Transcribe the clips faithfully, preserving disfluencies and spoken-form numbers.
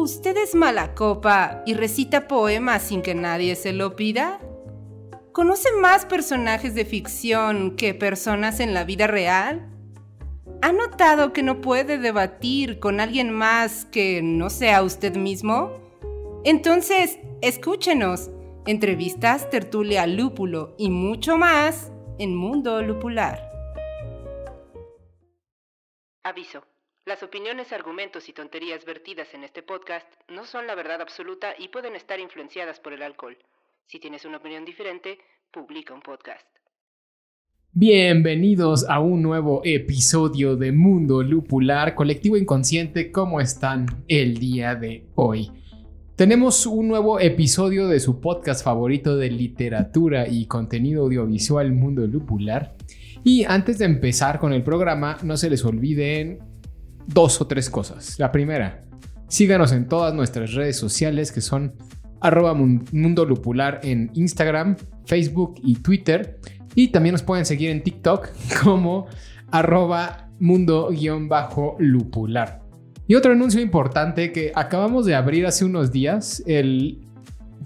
¿Usted es mala copa y recita poemas sin que nadie se lo pida? ¿Conoce más personajes de ficción que personas en la vida real? ¿Ha notado que no puede debatir con alguien más que no sea usted mismo? Entonces, escúchenos. Entrevistas, tertulia, lúpulo y mucho más en Mundo Lupular. Aviso. Las opiniones, argumentos y tonterías vertidas en este podcast no son la verdad absoluta y pueden estar influenciadas por el alcohol. Si tienes una opinión diferente, publica un podcast. Bienvenidos a un nuevo episodio de Mundo Lupular, Colectivo Inconsciente. ¿Cómo están el día de hoy? Tenemos un nuevo episodio de su podcast favorito de literatura y contenido audiovisual, Mundo Lupular. Y antes de empezar con el programa, no se les olviden dos o tres cosas. La primera, síganos en todas nuestras redes sociales, que son arroba Mundo Lupular en Instagram, Facebook y Twitter. Y también nos pueden seguir en TikTok como arroba mundo-lupular. Y otro anuncio importante que acabamos de abrir hace unos días, el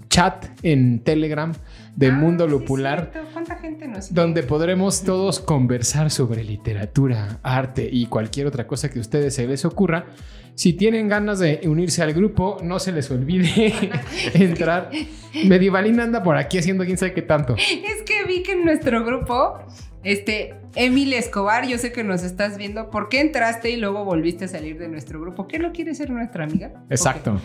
chat en Telegram de ah, Mundo Lupular, sí, ¿cuánta gente nos donde tiene? Podremos todos conversar sobre literatura, arte y cualquier otra cosa que a ustedes se les ocurra. Si tienen ganas de unirse al grupo, no se les olvide entrar. Medievalina anda por aquí haciendo quién sabe qué tanto. Es que vi que en nuestro grupo, este, Emilio Escobar, yo sé que nos estás viendo. ¿Por qué entraste y luego volviste a salir de nuestro grupo? ¿Qué no quieres ser nuestra amiga? Exacto.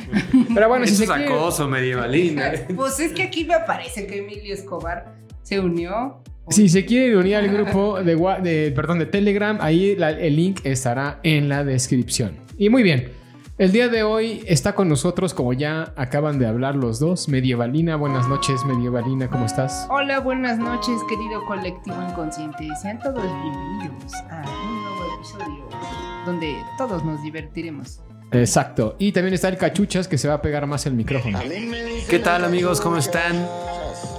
Pero bueno, eso si es acoso, quiere... Medievalina. Pues es que aquí me aparece que Emilio Escobar se unió. Si se quieren unir al grupo de, de, perdón, de Telegram, ahí la, el link estará en la descripción. Y muy bien, el día de hoy está con nosotros, como ya acaban de hablar los dos, Medievalina. Buenas noches, Medievalina, ¿cómo estás? Hola, buenas noches, querido colectivo inconsciente. Sean todos bienvenidos a un nuevo episodio donde todos nos divertiremos. Exacto, y también está el Cachuchas, que se va a pegar más el micrófono. ¿Qué tal, amigos? ¿Cómo están?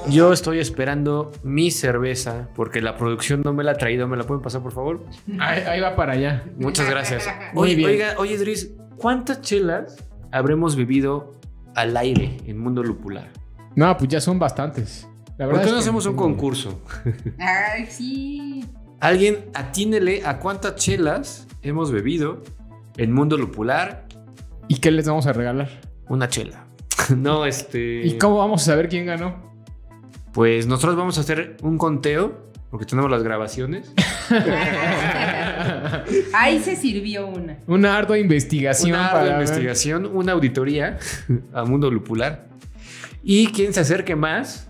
Yo estoy esperando mi cerveza porque la producción no me la ha traído. ¿Me la pueden pasar, por favor? Ahí, ahí va para allá. Muchas gracias. Muy bien. Oiga, oye, Dris, ¿cuántas chelas habremos bebido al aire en Mundo Lupular? No, pues ya son bastantes. La verdad, ¿por qué no hacemos un concurso? Ay, sí. Alguien atínele a cuántas chelas hemos bebido en Mundo Lupular. ¿Y qué les vamos a regalar? Una chela. No, este... ¿Y cómo vamos a saber quién ganó? Pues nosotros vamos a hacer un conteo porque tenemos las grabaciones. Ahí se sirvió una. Una ardua investigación. Una ardua para investigación, ver. Una auditoría a Mundo Lupular. Y quien se acerque más,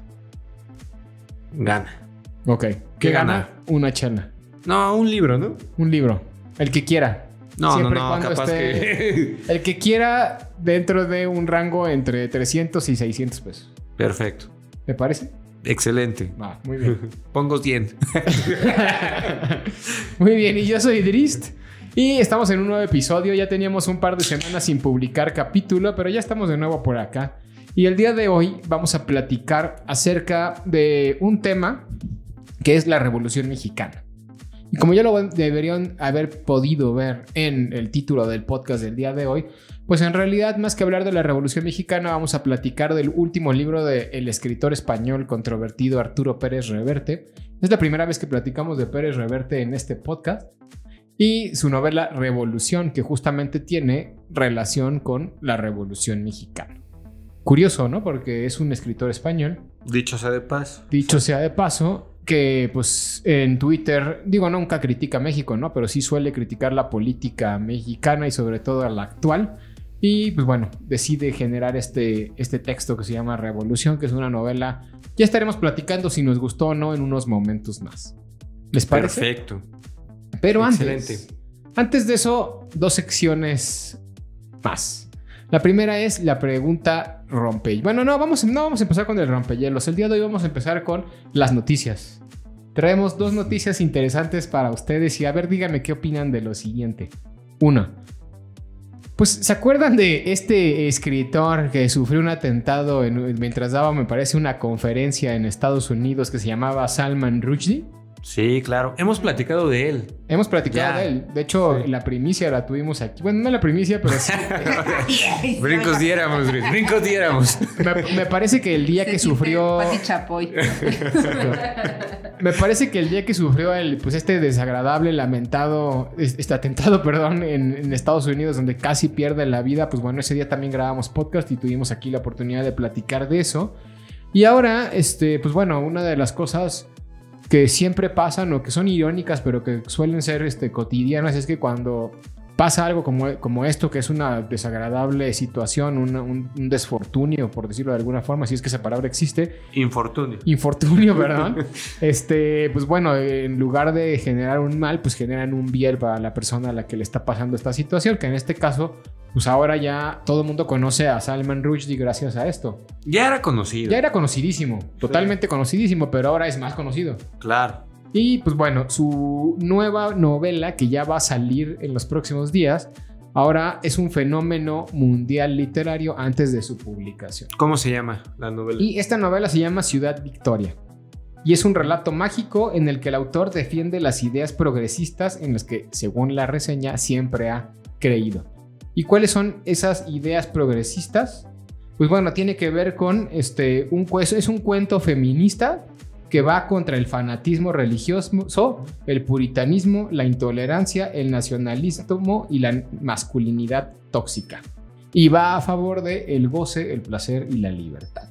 gana. Ok. ¿Qué, ¿Qué gana? gana? Una chela. No, un libro, ¿no? Un libro. El que quiera. No, Siempre no, no, capaz esté, que... El que quiera dentro de un rango entre trescientos y seiscientos pesos. Perfecto. ¿Te parece? Excelente. Ah, muy bien. Pongo cien. Muy bien, y yo soy Drist y estamos en un nuevo episodio. Ya teníamos un par de semanas sin publicar capítulo, pero ya estamos de nuevo por acá. Y el día de hoy vamos a platicar acerca de un tema que es la Revolución Mexicana. Y como ya lo deberían haber podido ver en el título del podcast del día de hoy, pues en realidad, más que hablar de la Revolución Mexicana, vamos a platicar del último libro del escritor español controvertido Arturo Pérez-Reverte. Es la primera vez que platicamos de Pérez-Reverte en este podcast. Y su novela Revolución, que justamente tiene relación con la Revolución Mexicana. Curioso, ¿no? Porque es un escritor español. Dicho sea de paso. Dicho sea de paso. Que pues en Twitter, digo, nunca critica a México, ¿no? Pero sí suele criticar la política mexicana y sobre todo a la actual. Y pues bueno, decide generar este, este texto que se llama Revolución, que es una novela. Ya estaremos platicando si nos gustó o no en unos momentos más. ¿Les parece? Perfecto. Pero Excelente. antes, antes de eso, dos secciones más. La primera es la pregunta rompe. Bueno, no vamos, no vamos a empezar con el rompehielos. El día de hoy vamos a empezar con las noticias. Traemos dos noticias interesantes para ustedes y a ver, díganme qué opinan de lo siguiente. Una, pues ¿se acuerdan de este escritor que sufrió un atentado en, mientras daba, me parece, una conferencia en Estados Unidos que se llamaba Salman Rushdie? Sí, claro. Hemos platicado de él. Hemos platicado ya. de él. De hecho, sí. la primicia la tuvimos aquí. Bueno, no la primicia, pero sí. Brincos diéramos, brincos diéramos. Me, me parece que el día Se que sufrió... Chapoy. Me parece que el día que sufrió el, pues este desagradable, lamentado, este atentado, perdón, en, en Estados Unidos, donde casi pierde la vida, pues bueno, ese día también grabamos podcast y tuvimos aquí la oportunidad de platicar de eso. Y ahora, este, pues bueno, una de las cosas que siempre pasan o que son irónicas, pero que suelen ser este, cotidianas, es que cuando pasa algo como, como esto, que es una desagradable situación, una, un, un desfortunio, por decirlo de alguna forma, si es que esa palabra existe. Infortunio. Infortunio, perdón. este, pues bueno, en lugar de generar un mal, pues generan un bien para la persona a la que le está pasando esta situación, que en este caso... Pues ahora ya todo el mundo conoce a Salman Rushdie gracias a esto. Ya era conocido. Ya era conocidísimo, totalmente sí. conocidísimo, pero ahora es más conocido. Claro. Y pues bueno, su nueva novela que ya va a salir en los próximos días, ahora es un fenómeno mundial literario antes de su publicación. ¿Cómo se llama la novela? Y esta novela se llama Ciudad Victoria. Y es un relato mágico en el que el autor defiende las ideas progresistas en las que, según la reseña, siempre ha creído. ¿Y cuáles son esas ideas progresistas? Pues bueno, tiene que ver con este un es un cuento feminista que va contra el fanatismo religioso, el puritanismo, la intolerancia, el nacionalismo y la masculinidad tóxica. Y va a favor de el goce, el placer y la libertad.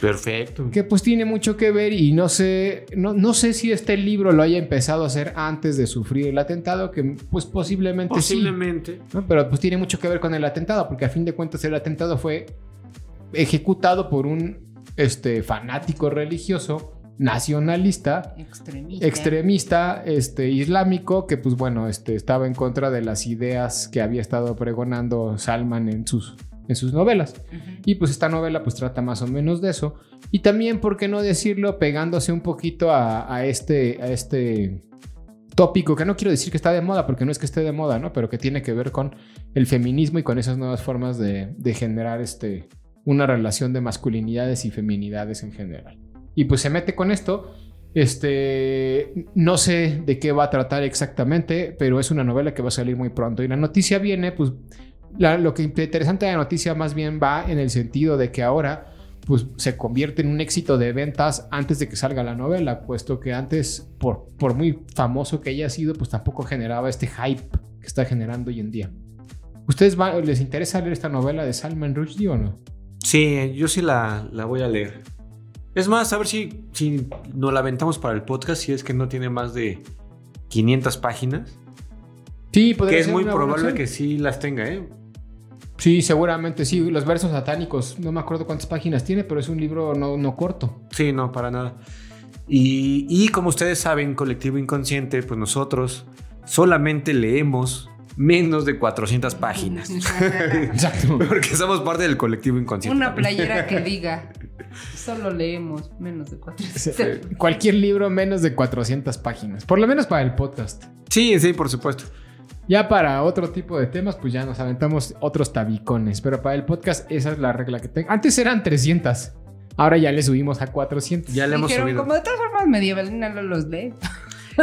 Perfecto. Que pues tiene mucho que ver y no sé, no, no sé si este libro lo haya empezado a hacer antes de sufrir el atentado, que pues posiblemente, posiblemente. sí. Posiblemente. ¿no? Pero pues tiene mucho que ver con el atentado, porque a fin de cuentas el atentado fue ejecutado por un este, fanático religioso, nacionalista, extremista, extremista este, islámico, que pues bueno, este, estaba en contra de las ideas que había estado pregonando Salman en sus... en sus novelas. Uh-huh. Y pues esta novela pues trata más o menos de eso. Y también, por qué no decirlo, pegándose un poquito a, a, este, a este tópico, que no quiero decir que está de moda, porque no es que esté de moda, ¿no? Pero que tiene que ver con el feminismo y con esas nuevas formas de, de generar este, una relación de masculinidades y feminidades en general. Y pues se mete con esto. Este, no sé de qué va a tratar exactamente, pero es una novela que va a salir muy pronto. Y la noticia viene, pues... La, lo que interesante de la noticia más bien va en el sentido de que ahora pues, se convierte en un éxito de ventas antes de que salga la novela, puesto que antes, por, por muy famoso que haya sido, pues tampoco generaba este hype que está generando hoy en día. ¿Ustedes va, les interesa leer esta novela de Salman Rushdie o no? Sí, yo sí la, la voy a leer. Es más, a ver si, si nos la aventamos para el podcast, si es que no tiene más de quinientas páginas. Sí, podría ser. Que es muy probable que sí las tenga, ¿eh? Sí, seguramente sí. Los versos satánicos, no me acuerdo cuántas páginas tiene, pero es un libro no, no corto. Sí, no, para nada. Y, y como ustedes saben, Colectivo Inconsciente, pues nosotros solamente leemos menos de cuatrocientas páginas. Exacto. Porque somos parte del Colectivo Inconsciente. Una playera que diga, solo leemos menos de cuatrocientas. Cualquier libro menos de cuatrocientas páginas, por lo menos para el podcast. Sí, sí, por supuesto. Ya para otro tipo de temas, pues ya nos aventamos otros tabicones. Pero para el podcast, esa es la regla que tengo. Antes eran trescientas. Ahora ya le subimos a cuatrocientas. Ya le hemos Dijeron, subido. Como de todas formas, Medievalina no los lee.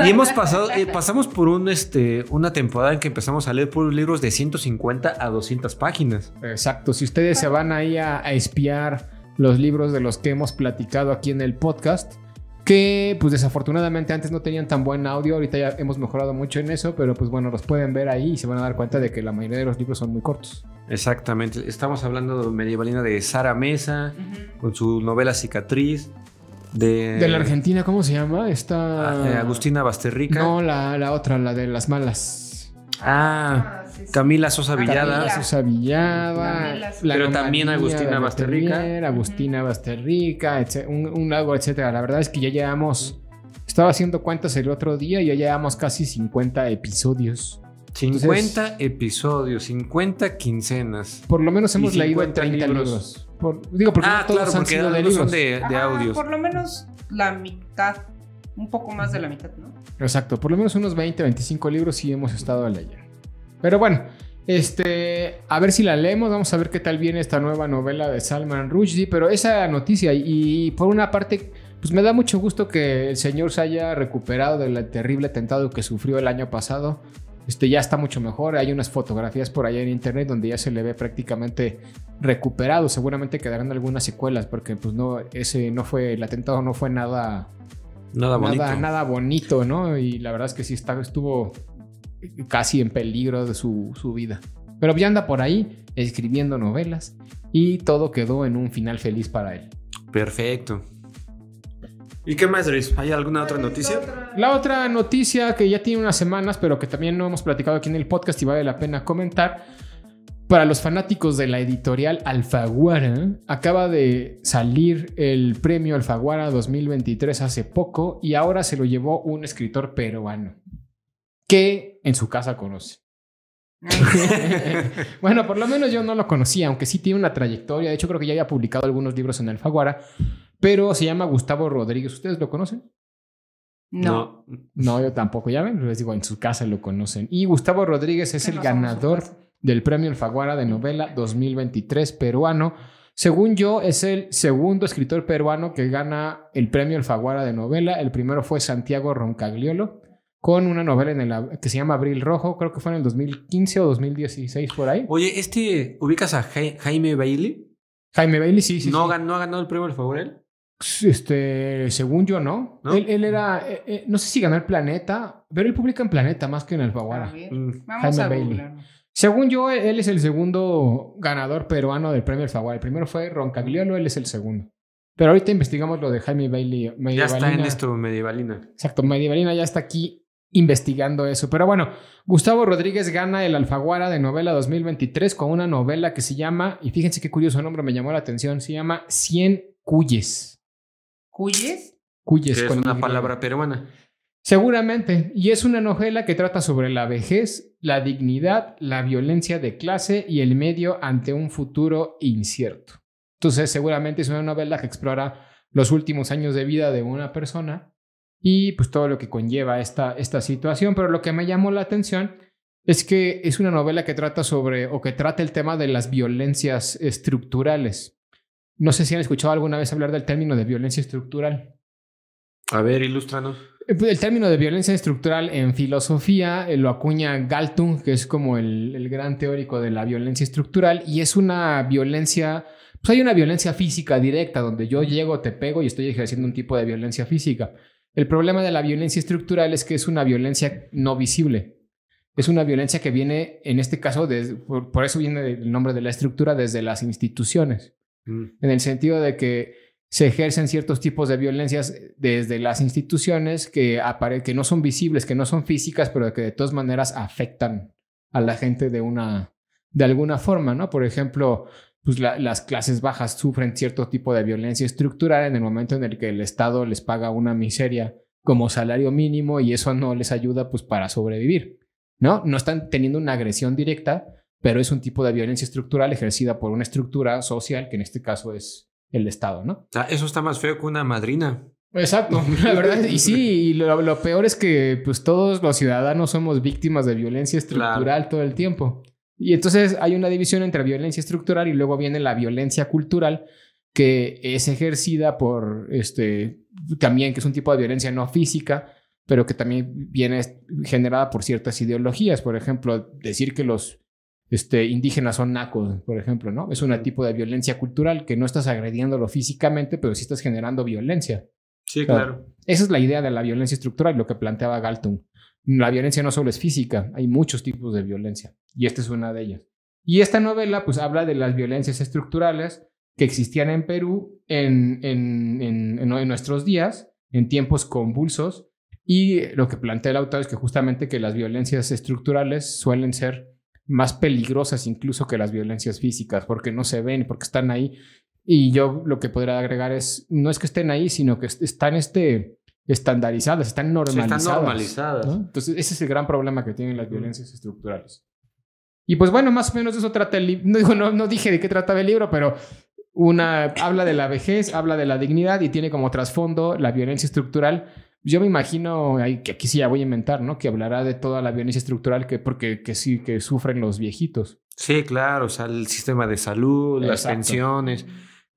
Y hemos pasado, eh, pasamos por un, este, una temporada en que empezamos a leer puros libros de ciento cincuenta a doscientas páginas. Exacto. Si ustedes se van ahí a, a espiar los libros de los que hemos platicado aquí en el podcast... que pues desafortunadamente antes no tenían tan buen audio, ahorita ya hemos mejorado mucho en eso, pero pues bueno, los pueden ver ahí y se van a dar cuenta de que la mayoría de los libros son muy cortos. Exactamente, estamos hablando de Medievalina, de Sara Mesa, uh-huh. con su novela Cicatriz, de... De la Argentina, ¿cómo se llama? Esta... Agustina Basterrica. No, la, la otra, la de las malas. Ah, ah sí, sí. Camila Sosa Villada. Camila Sosa Villada. La la pero también Agustina Basterrica. Agustina Basterrica, un, un algo, etcétera. La verdad es que ya llevamos, estaba haciendo cuentas el otro día y ya llevamos casi cincuenta episodios. cincuenta Entonces, episodios, cincuenta quincenas. Por lo menos hemos leído treinta libros. libros. Por, digo, porque ah, todos claro, han porque sido de libros. Son de, de audios. Por lo menos la mitad. Un poco más de la mitad, ¿no? Exacto, por lo menos unos veinte, veinticinco libros sí hemos estado leyendo. Pero bueno, Este, a ver si la leemos, vamos a ver qué tal viene esta nueva novela de Salman Rushdie, pero esa noticia, y, y por una parte, pues me da mucho gusto que el señor se haya recuperado del terrible atentado que sufrió el año pasado. Este, ya está mucho mejor, hay unas fotografías por allá en internet donde ya se le ve prácticamente recuperado, seguramente quedarán algunas secuelas, porque pues no, ese no fue, el atentado no fue nada, nada, nada, bonito. nada bonito, ¿no? Y la verdad es que sí está, estuvo... casi en peligro de su, su vida. Pero ya anda por ahí escribiendo novelas y todo quedó en un final feliz para él. Perfecto. ¿Y qué más, Luis? ¿Hay alguna otra noticia? La otra noticia que ya tiene unas semanas, pero que también no hemos platicado aquí en el podcast y vale la pena comentar. Para los fanáticos de la editorial Alfaguara, acaba de salir el premio Alfaguara dos mil veintitrés hace poco y ahora se lo llevó un escritor peruano que en su casa conoce. Bueno, por lo menos yo no lo conocía, aunque sí tiene una trayectoria. De hecho, creo que ya había publicado algunos libros en Alfaguara, pero se llama Gustavo Rodríguez. ¿Ustedes lo conocen? No. No, yo tampoco. Ya ven, les digo, en su casa lo conocen. Y Gustavo Rodríguez es el ganador del premio Alfaguara de novela dos mil veintitrés peruano. Según yo, es el segundo escritor peruano que gana el premio Alfaguara de novela. El primero fue Santiago Roncagliolo, con una novela en el, que se llama Abril Rojo. Creo que fue en el dos mil quince o dos mil dieciséis, por ahí. Oye, este... ¿ubicas a ja Jaime Bayly? Jaime Bayly, sí, sí. ¿No, sí. Gan ¿No ha ganado el premio al favor él? Este... Según yo, no. ¿No? Él, él era... Eh, eh, no sé si ganó el Planeta, pero él publica en Planeta más que en Alfaguara. Mm. Vamos Jaime a Bayly. Según yo, él es el segundo ganador peruano del premio Alfaguara. El primero fue Roncagliolo, él es el segundo. Pero ahorita investigamos lo de Jaime Bayly. Ya está en esto, Medievalina. Exacto, Medievalina ya está aquí investigando eso. Pero bueno, Gustavo Rodríguez gana el Alfaguara de novela dos mil veintitrés con una novela que se llama, y fíjense qué curioso nombre, me llamó la atención, se llama Cien Cuyes. ¿Cuyes? Cuyes. Es una el... palabra peruana. Seguramente. Y es una novela que trata sobre la vejez, la dignidad, la violencia de clase y el medio ante un futuro incierto. Entonces, seguramente es una novela que explora los últimos años de vida de una persona y pues todo lo que conlleva esta, esta situación. Pero lo que me llamó la atención es que es una novela que trata sobre, o que trata el tema de las violencias estructurales. No sé si han escuchado alguna vez hablar del término de violencia estructural. A ver, ilústranos. El término de violencia estructural en filosofía lo acuña Galtung, que es como el, el gran teórico de la violencia estructural, y es una violencia... Pues hay una violencia física directa donde yo llego, te pego y estoy ejerciendo un tipo de violencia física. El problema de la violencia estructural es que es una violencia no visible. Es una violencia que viene, en este caso, de, por, por eso viene el nombre de la estructura, desde las instituciones. Mm. En el sentido de que se ejercen ciertos tipos de violencias desde las instituciones que, que no son visibles, que no son físicas, pero que de todas maneras afectan a la gente de, una, de alguna forma, ¿no? Por ejemplo... pues la, las clases bajas sufren cierto tipo de violencia estructural en el momento en el que el Estado les paga una miseria como salario mínimo y eso no les ayuda pues para sobrevivir, ¿no? No están teniendo una agresión directa, pero es un tipo de violencia estructural ejercida por una estructura social que en este caso es el Estado, ¿no? O sea, eso está más feo que una madrina. Exacto, la verdad, y sí, y lo, lo peor es que pues todos los ciudadanos somos víctimas de violencia estructural claro. todo el tiempo. Y entonces hay una división entre violencia estructural y luego viene la violencia cultural que es ejercida por este también que es un tipo de violencia no física, pero que también viene generada por ciertas ideologías. Por ejemplo, decir que los este, indígenas son nacos, por ejemplo, ¿no? Es un tipo de violencia cultural que no estás agrediéndolo físicamente, pero sí estás generando violencia. Sí, claro. claro. Esa es la idea de la violencia estructural, lo que planteaba Galtung. La violencia no solo es física, hay muchos tipos de violencia y esta es una de ellas. Y esta novela pues habla de las violencias estructurales que existían en Perú en, en, en, en nuestros días, en tiempos convulsos, y lo que plantea el autor es que justamente que las violencias estructurales suelen ser más peligrosas incluso que las violencias físicas porque no se ven, porque están ahí. Y yo lo que podría agregar es, no es que estén ahí, sino que están este... estandarizadas, están normalizadas. Están normalizadas. ¿No? Entonces, ese es el gran problema que tienen las violencias estructurales. Y pues bueno, más o menos de eso trata el libro. No, no, no dije de qué trataba el libro, pero una habla de la vejez, habla de la dignidad y tiene como trasfondo la violencia estructural Yo me imagino, ay, que aquí sí ya voy a inventar, ¿no? Que hablará de toda la violencia estructural que, porque, que sí que sufren los viejitos. Sí, claro, o sea, el sistema de salud, exacto, las pensiones,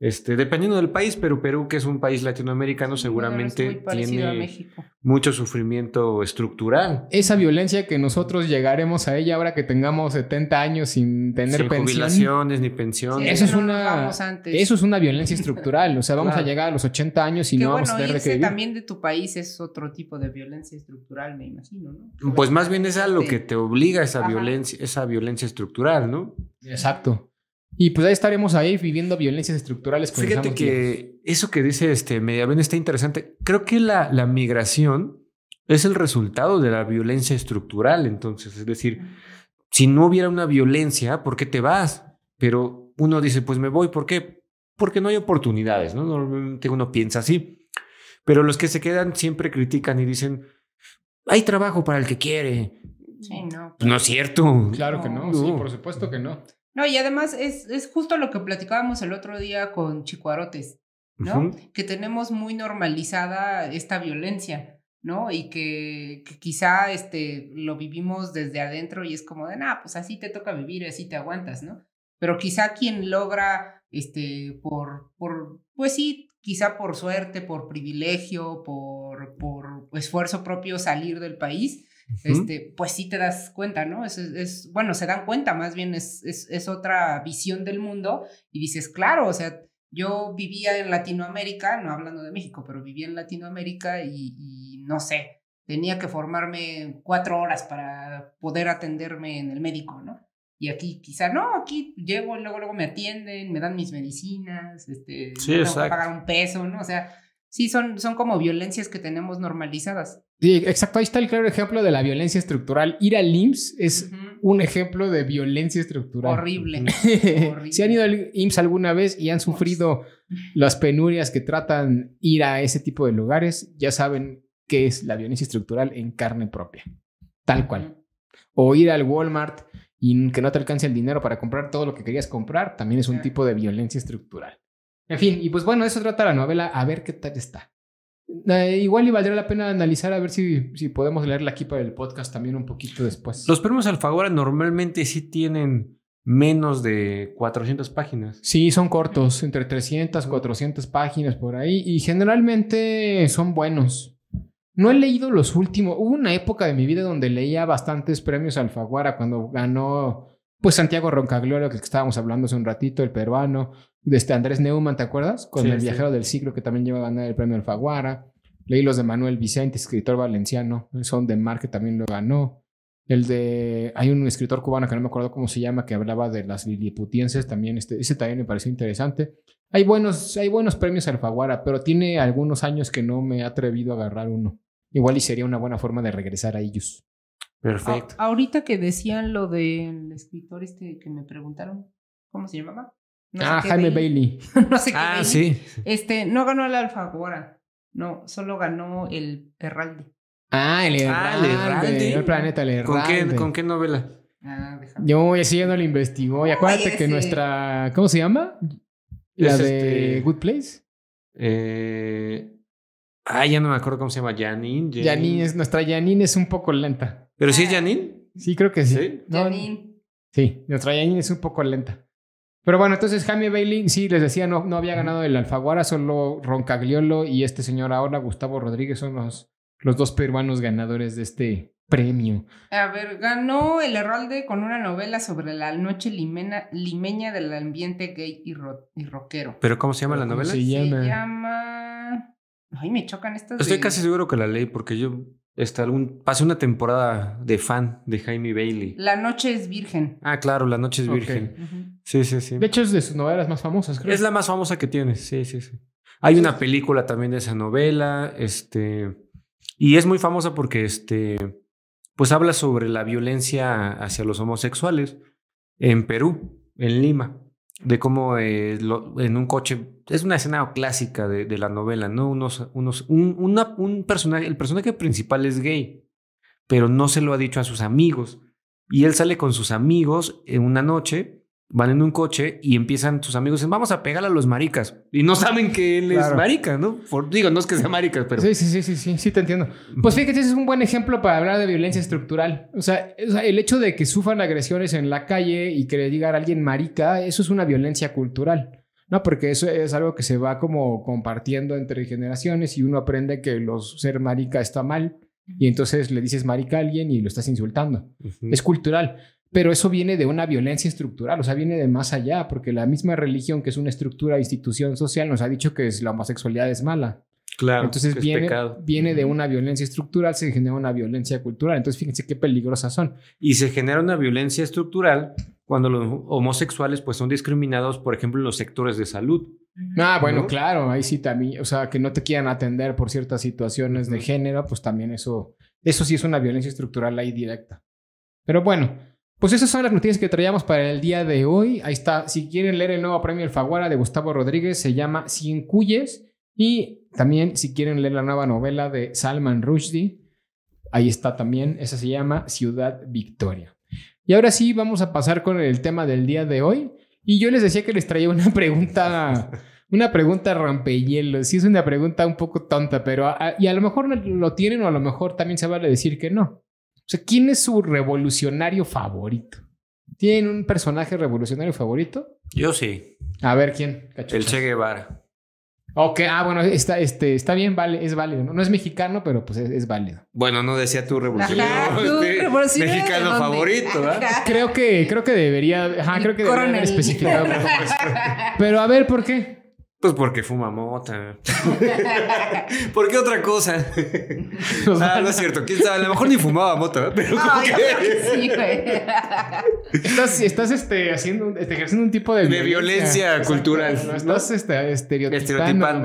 este, dependiendo del país, pero Perú, que es un país latinoamericano, sí, seguramente tiene mucho sufrimiento estructural. Esa violencia que nosotros llegaremos a ella ahora que tengamos setenta años sin tener sin pensión. Sin jubilaciones ni pensiones. Sí, eso, es no una, eso es una violencia estructural, o sea, vamos claro. a llegar a los ochenta años y que no bueno, vamos a tener irse de que vivir. También de tu país es otro tipo de violencia estructural, me imagino, ¿no? Pero pues más bien es a lo que te obliga esa, violencia, esa violencia estructural, ¿no? Exacto. Y pues ahí estaremos ahí viviendo violencias estructurales. Fíjate que eso que dice este Medievalina está interesante. Creo que la, la migración es el resultado de la violencia estructural. Entonces, es decir, si no hubiera una violencia, ¿por qué te vas? Pero uno dice, pues me voy, ¿por qué? Porque no hay oportunidades, ¿no? Normalmente uno piensa así. Pero los que se quedan siempre critican y dicen, hay trabajo para el que quiere. Sí, no. Pues no es cierto. Claro que no, no. Sí, por supuesto que no. No, y además es, es justo lo que platicábamos el otro día con Chicuarotes, ¿no? Uh-huh. Que tenemos muy normalizada esta violencia, ¿no? Y que, que quizá este, lo vivimos desde adentro y es como de, nah, pues así te toca vivir, así te aguantas, ¿no? Pero quizá quien logra, este, por, por pues sí, quizá por suerte, por privilegio, por, por esfuerzo propio salir del país... Este, pues sí te das cuenta, ¿no? Es, es, es, bueno, se dan cuenta, más bien es, es, es otra visión del mundo y dices, claro, o sea, yo vivía en Latinoamérica, no hablando de México, pero vivía en Latinoamérica y, y no sé, tenía que formarme cuatro horas para poder atenderme en el médico, ¿no? Y aquí quizá, no, aquí llego, luego, luego me atienden, me dan mis medicinas, este, sí, no tengo que pagar un peso, ¿no? O sea... Sí, son, son como violencias que tenemos normalizadas. Sí, exacto. Ahí está el claro ejemplo de la violencia estructural. Ir al I M S S es uh-huh. un ejemplo de violencia estructural. Horrible. Horrible. Si han ido al I M S S alguna vez y han sufrido las penurias que tratan ir a ese tipo de lugares, ya saben qué es la violencia estructural en carne propia. Tal cual. Uh-huh. O ir al Walmart y que no te alcance el dinero para comprar todo lo que querías comprar, también es un uh-huh. tipo de violencia estructural. En fin, y pues bueno, eso trata la novela, a ver qué tal está. Eh, igual y valdría la pena analizar, a ver si, si podemos leerla aquí para el podcast también un poquito después. Los premios Alfaguara normalmente sí tienen menos de cuatrocientas páginas. Sí, son cortos, entre trescientas, cuatrocientas páginas por ahí, y generalmente son buenos. No he leído los últimos. Hubo una época de mi vida donde leía bastantes premios Alfaguara, cuando ganó... Pues Santiago Roncagliolo, que estábamos hablando hace un ratito, el peruano, de este Andrés Neumann, ¿te acuerdas? Con sí, El Viajero sí. del Siglo, que también lleva a ganar el premio Alfaguara. Leí los de Manuel Vicente, escritor valenciano, son de Mar, que también lo ganó. El de... Hay un escritor cubano que no me acuerdo cómo se llama, que hablaba de las liliputienses, también este, ese también me pareció interesante. Hay buenos, hay buenos premios Alfaguara, pero tiene algunos años que no me he atrevido a agarrar uno. Igual y sería una buena forma de regresar a ellos. Perfecto. A, ahorita que decían lo del escritor este que me preguntaron, ¿cómo se llamaba? No ah, sé Jaime Bayly. no sé qué Ah, Bayly. sí. Este, no ganó el Alfaguara. No, solo ganó el Herralde. Ah, el Herralde. Ah, el, Herralde. el planeta, el Herralde. ¿Con qué, con qué novela? Ah, déjame. Yo, así ya no lo investigó. Y acuérdate Ay, que nuestra... ¿Cómo se llama? La es de este... Good Place. Eh... Ah, ya no me acuerdo cómo se llama. Janine. Janine, Janine es, nuestra Janine es un poco lenta. ¿Pero sí es Janine? Sí, creo que sí. ¿Sí? No, Janine. Sí, nuestra Janine es un poco lenta. Pero bueno, entonces Jaime Bayly, sí, les decía, no, no había ganado el Alfaguara, solo Roncagliolo y este señor ahora, Gustavo Rodríguez, son los, los dos peruanos ganadores de este premio. A ver, ganó el Herralde con una novela sobre la noche limena, limeña del ambiente gay y, ro, y rockero. ¿Pero cómo se llama la novela? Se llama... Se llama... Ay, me chocan estas... Estoy de... casi seguro que la leí porque yo... Está algún, pasé una temporada de fan de Jaime Bayly. La noche es virgen. Ah, claro, La noche es virgen. Okay. Uh-huh. Sí, sí, sí. De hecho, es de sus novelas más famosas, creo. Es la más famosa que tiene, sí, sí, sí. Hay una película también de esa novela, este... Y es muy famosa porque, este... Pues habla sobre la violencia hacia los homosexuales en Perú, en Lima. De cómo eh, lo, en un coche... Es una escena clásica de, de la novela, ¿no? Unos, unos, un, una, un personaje... El personaje principal es gay, pero no se lo ha dicho a sus amigos. Y él sale con sus amigos en una noche Van en un coche y empiezan sus amigos, dicen, vamos a pegarle a los maricas. Y no saben que él claro. es marica, ¿no? Por, digo, no es que sea marica, pero... Sí, sí, sí, sí, sí, sí, te entiendo. Pues fíjate, ese es un buen ejemplo para hablar de violencia estructural. O sea, el hecho de que sufran agresiones en la calle y que le digan a alguien marica, eso es una violencia cultural, ¿no? Porque eso es algo que se va como compartiendo entre generaciones y uno aprende que los ser marica está mal y entonces le dices marica a alguien y lo estás insultando. Uh-huh. Es cultural. Pero eso viene de una violencia estructural, o sea, viene de más allá, porque la misma religión, que es una estructura, institución social, nos ha dicho que la homosexualidad es mala. Claro. Entonces viene, viene de una violencia estructural, se genera una violencia cultural. Entonces fíjense qué peligrosas son. Y se genera una violencia estructural cuando los homosexuales pues son discriminados, por ejemplo, en los sectores de salud. Ah, bueno, ¿no? Claro, ahí sí también, o sea, que no te quieran atender por ciertas situaciones de género, pues también eso, eso sí es una violencia estructural ahí directa. Pero bueno, pues esas son las noticias que traíamos para el día de hoy. Ahí está. Si quieren leer el nuevo premio Alfaguara de Gustavo Rodríguez, se llama Cien Cuyes. Y también si quieren leer la nueva novela de Salman Rushdie, ahí está también. Esa se llama Ciudad Victoria. Y ahora sí, vamos a pasar con el tema del día de hoy. Y yo les decía que les traía una pregunta... Una pregunta rompehielos. Sí, es una pregunta un poco tonta, pero... A, a, y a lo mejor lo tienen o a lo mejor también se vale decir que no. O sea, ¿quién es su revolucionario favorito? ¿Tienen un personaje revolucionario favorito? Yo sí. A ver, ¿quién? Cachuchas. El Che Guevara. Ok, ah, bueno, está, este, está bien, vale, es válido. No, no es mexicano, pero pues es, es válido. Bueno, no decía tu revolucionario, ajá, ¿tú revolucionario mexicano favorito, ¿eh? Creo que, creo que debería, ajá, creo que debería haber especificado. Pero a ver, ¿por qué? Pues porque fuma mota. ¿Por qué otra cosa? No, ah, no es cierto. ¿Quién sabe? A lo mejor ni fumaba mota, pero como no, que... que sí, güey. Estás, estás este, haciendo, este, ejerciendo un tipo de... De violencia, violencia cultural. Exacto, no estás este, estereotipando.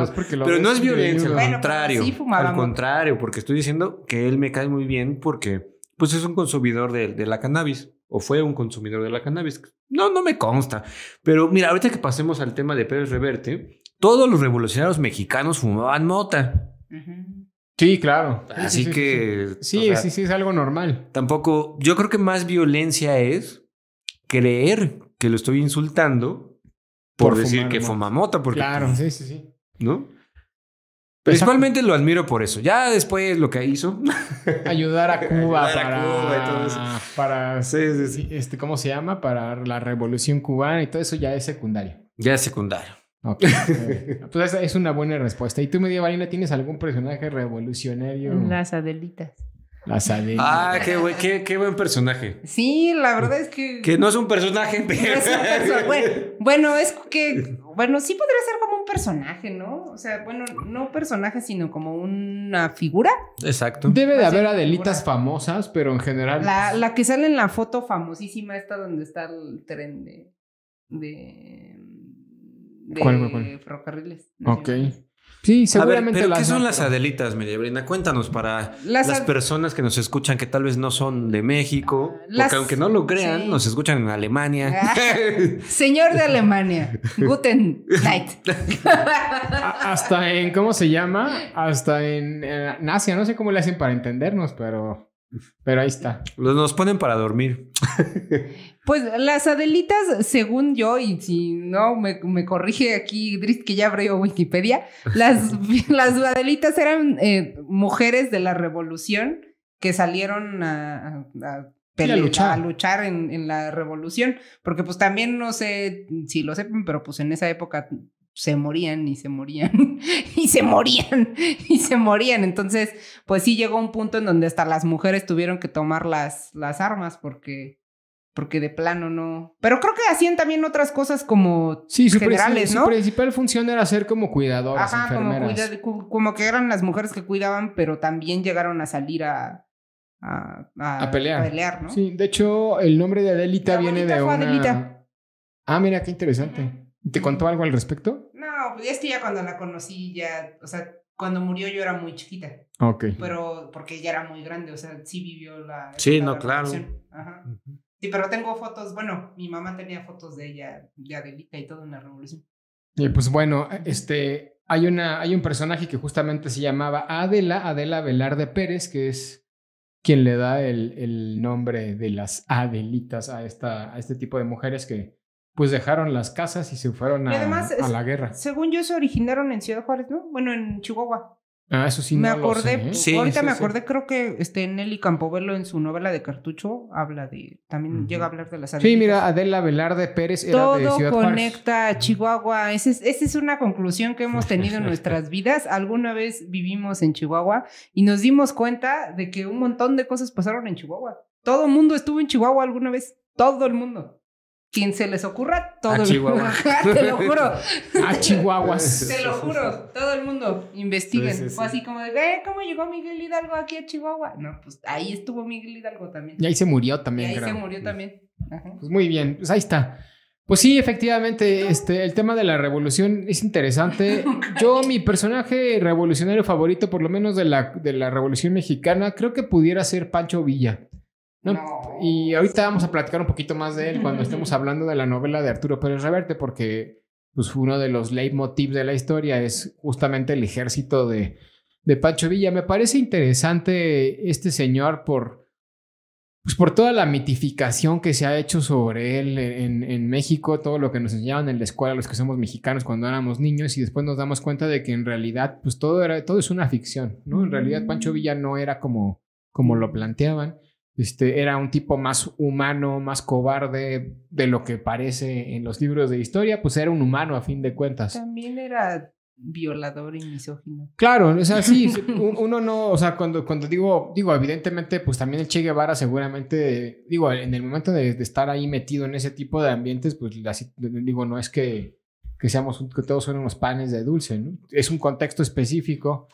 Estereotipando. Pero no es violencia, al contrario. Sí fumaba al contrario, mota. Porque estoy diciendo que él me cae muy bien porque pues es un consumidor de, de la cannabis. O fue un consumidor de la cannabis. No, no me consta. Pero mira, ahorita que pasemos al tema de Pérez-Reverte... Todos los revolucionarios mexicanos fumaban mota. Sí, claro. Así sí, sí, que... Sí, sí, sí, o sea, sí, sí, es algo normal. Tampoco... Yo creo que más violencia es creer que lo estoy insultando por, por decir que mota. Fuma mota. Porque, claro, pues, sí, sí, sí. ¿No? Principalmente lo admiro por eso. Ya después lo que hizo... Ayudar a Cuba. Ayudar para... a Cuba y todo eso. Para... Sí, sí, sí. Este, ¿cómo se llama? Para la Revolución Cubana y todo eso ya es secundario. Ya es secundario. Okay. Pues esa es una buena respuesta. ¿Y tú, Medievalina, tienes algún personaje revolucionario? Las Adelitas. Las Adelitas. Ah, qué, buen, qué, qué buen personaje. Sí, la verdad es que... Que no es un personaje. Pero... No es un perso- bueno, bueno, es que... Bueno, sí podría ser como un personaje, ¿no? O sea, bueno, no personaje, sino como una figura. Exacto. Debe de haber Adelitas figura. Famosas, pero en general... La, la que sale en la foto famosísima esta donde está el tren de... de... De ¿Cuál, cuál? Ferrocarriles. No ok. Sí, seguramente. A ver, ¿pero las qué son no, las pero... Adelitas, Medievalina? Cuéntanos para las, las ad... personas que nos escuchan que tal vez no son de México. Uh, las... Porque aunque no lo crean, sí. Nos escuchan en Alemania. Ah, señor de Alemania. Guten Night. Hasta en, ¿cómo se llama? Hasta en, en Asia. No sé cómo le hacen para entendernos, pero... Pero ahí está. Nos ponen para dormir. Pues las Adelitas, según yo, y si no me, me corrige aquí Dris, que ya abrió Wikipedia, las, las Adelitas eran eh, mujeres de la revolución que salieron a, a, a pelear, sí, a luchar, a luchar en, en la revolución. Porque pues también no sé si lo sepan, pero pues en esa época... Se morían y se morían y se morían y se morían. Entonces, pues sí llegó un punto en donde hasta las mujeres tuvieron que tomar las, las armas porque, porque de plano no... Pero creo que hacían también otras cosas como sí, generales, su, ¿no? Su principal función era ser como cuidadoras, ajá, enfermeras. Como, cuida, como que eran las mujeres que cuidaban, pero también llegaron a salir a... A, a, a pelear. A pelear, ¿no? Sí, de hecho, el nombre de Adelita viene de una... Adelita. Ah, mira, qué interesante. Uh-huh. ¿Te contó algo al respecto? No, es que ya cuando la conocí, ya, o sea, cuando murió yo era muy chiquita. Ok. Pero porque ella era muy grande, o sea, sí vivió la... Sí, la no, claro. Ajá. Uh-huh. Sí, pero tengo fotos, bueno, mi mamá tenía fotos de ella, de Adelita y todo en la revolución. Y pues bueno, este, hay una, hay un personaje que justamente se llamaba Adela, Adela Velarde Pérez, que es quien le da el, el nombre de las Adelitas a esta, a este tipo de mujeres que... pues dejaron las casas y se fueron a, además, a la guerra. Según yo, se originaron en Ciudad Juárez, ¿no? Bueno, en Chihuahua. Ah, eso sí me no acordé, lo sé, ¿eh? sí, ahorita sí, me acordé, sí. Creo que este Nelly Campobello en su novela de Cartucho habla de, también uh-huh. llega a hablar de las arequitas. Sí, mira, Adela Velarde Pérez era Todo de Ciudad conecta Juárez. A Chihuahua. Esa es, esa es una conclusión que hemos tenido en nuestras vidas. Alguna vez vivimos en Chihuahua y nos dimos cuenta de que un montón de cosas pasaron en Chihuahua. Todo el mundo estuvo en Chihuahua alguna vez, todo el mundo. Quien se les ocurra, todo a el mundo. Te lo juro. A Chihuahuas. Te lo juro, todo el mundo. Investiguen. Sí, sí, sí. Fue así como de, eh, ¿cómo llegó Miguel Hidalgo aquí a Chihuahua? No, pues ahí estuvo Miguel Hidalgo también. Y ahí se murió también. Y ahí creo. se murió también. Ajá. Pues muy bien, pues ahí está. Pues sí, efectivamente, ¿tú? este el tema de la revolución es interesante. Yo, mi personaje revolucionario favorito, por lo menos de la, de la Revolución Mexicana, creo que pudiera ser Pancho Villa. No. No. Y ahorita vamos a platicar un poquito más de él cuando estemos hablando de la novela de Arturo Pérez-Reverte, porque pues, uno de los leitmotivs de la historia es justamente el ejército de, de Pancho Villa. Me parece interesante este señor por, pues, por toda la mitificación que se ha hecho sobre él en, en México, todo lo que nos enseñaban en la escuela los que somos mexicanos cuando éramos niños, y después nos damos cuenta de que en realidad pues, todo, era, todo es una ficción, ¿no? En realidad Pancho Villa no era como, como lo planteaban. Este, era un tipo más humano, más cobarde de lo que parece en los libros de historia, pues era un humano a fin de cuentas. También era violador y misógino. Claro, o sea, sí, uno no, o sea, cuando, cuando digo, digo, evidentemente, pues también el Che Guevara seguramente, digo, en el momento de, de estar ahí metido en ese tipo de ambientes, pues así, digo, no es que, que seamos, que todos son unos panes de dulce, ¿no? Es un contexto específico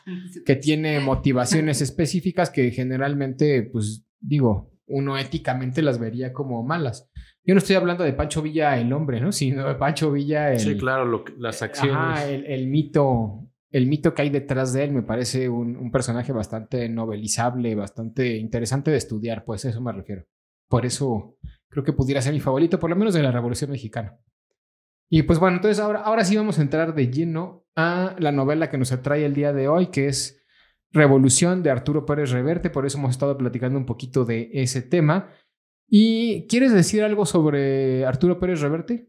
que tiene motivaciones específicas que generalmente, pues, digo, uno éticamente las vería como malas. Yo no estoy hablando de Pancho Villa el hombre, ¿no? Sino de Pancho Villa el... Sí, claro, lo que, las acciones. Ajá, el, el mito, el mito que hay detrás de él me parece un, un personaje bastante novelizable, bastante interesante de estudiar, pues a eso me refiero. Por eso creo que pudiera ser mi favorito, por lo menos de la Revolución Mexicana. Y pues bueno, entonces ahora, ahora sí vamos a entrar de lleno a la novela que nos atrae el día de hoy, que es Revolución de Arturo Pérez-Reverte, por eso hemos estado platicando un poquito de ese tema. ¿Y quieres decir algo sobre Arturo Pérez-Reverte?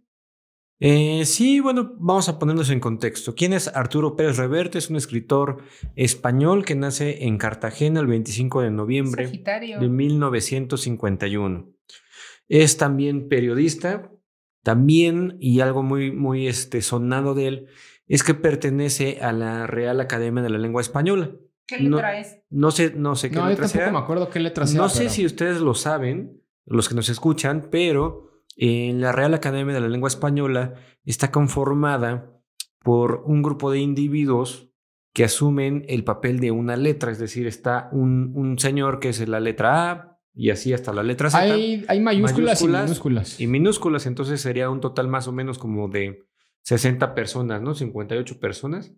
Eh, sí, bueno, vamos a ponernos en contexto. ¿Quién es Arturo Pérez-Reverte? Es un escritor español que nace en Cartagena el veinticinco de noviembre Sagitario. de mil novecientos cincuenta y uno. Es también periodista, también, y algo muy, muy este, sonado de él, es que pertenece a la Real Academia de la Lengua Española. ¿Qué letra no, es? No sé, no sé qué no, letra sea. No, yo tampoco me acuerdo qué letra sea. No sé pero... si ustedes lo saben, los que nos escuchan, pero en la Real Academia de la Lengua Española está conformada por un grupo de individuos que asumen el papel de una letra. Es decir, está un, un señor que es la letra A y así hasta la letra Z. Hay, hay mayúsculas, mayúsculas y minúsculas. Y minúsculas, entonces sería un total más o menos como de sesenta personas, ¿no? cincuenta y ocho personas.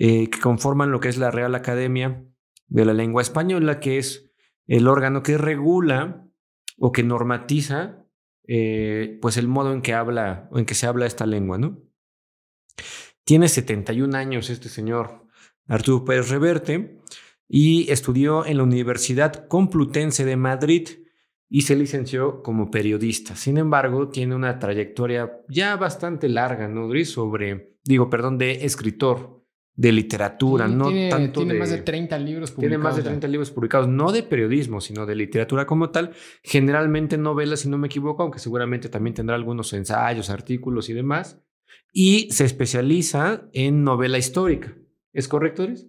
Eh, que conforman lo que es la Real Academia de la Lengua Española, que es el órgano que regula o que normatiza eh, pues el modo en que habla o en que se habla esta lengua, ¿no? Tiene setenta y un años este señor Arturo Pérez-Reverte y estudió en la Universidad Complutense de Madrid y se licenció como periodista. Sin embargo, tiene una trayectoria ya bastante larga, ¿no, Dri? Sobre, digo, perdón, de escritor. De literatura, sí, no tiene, tanto tiene de... Tiene más de treinta libros publicados. Tiene más de treinta ya. libros publicados, no de periodismo, sino de literatura como tal. Generalmente novelas, si no me equivoco, aunque seguramente también tendrá algunos ensayos, artículos y demás. Y se especializa en novela histórica. ¿Es correcto, Doris?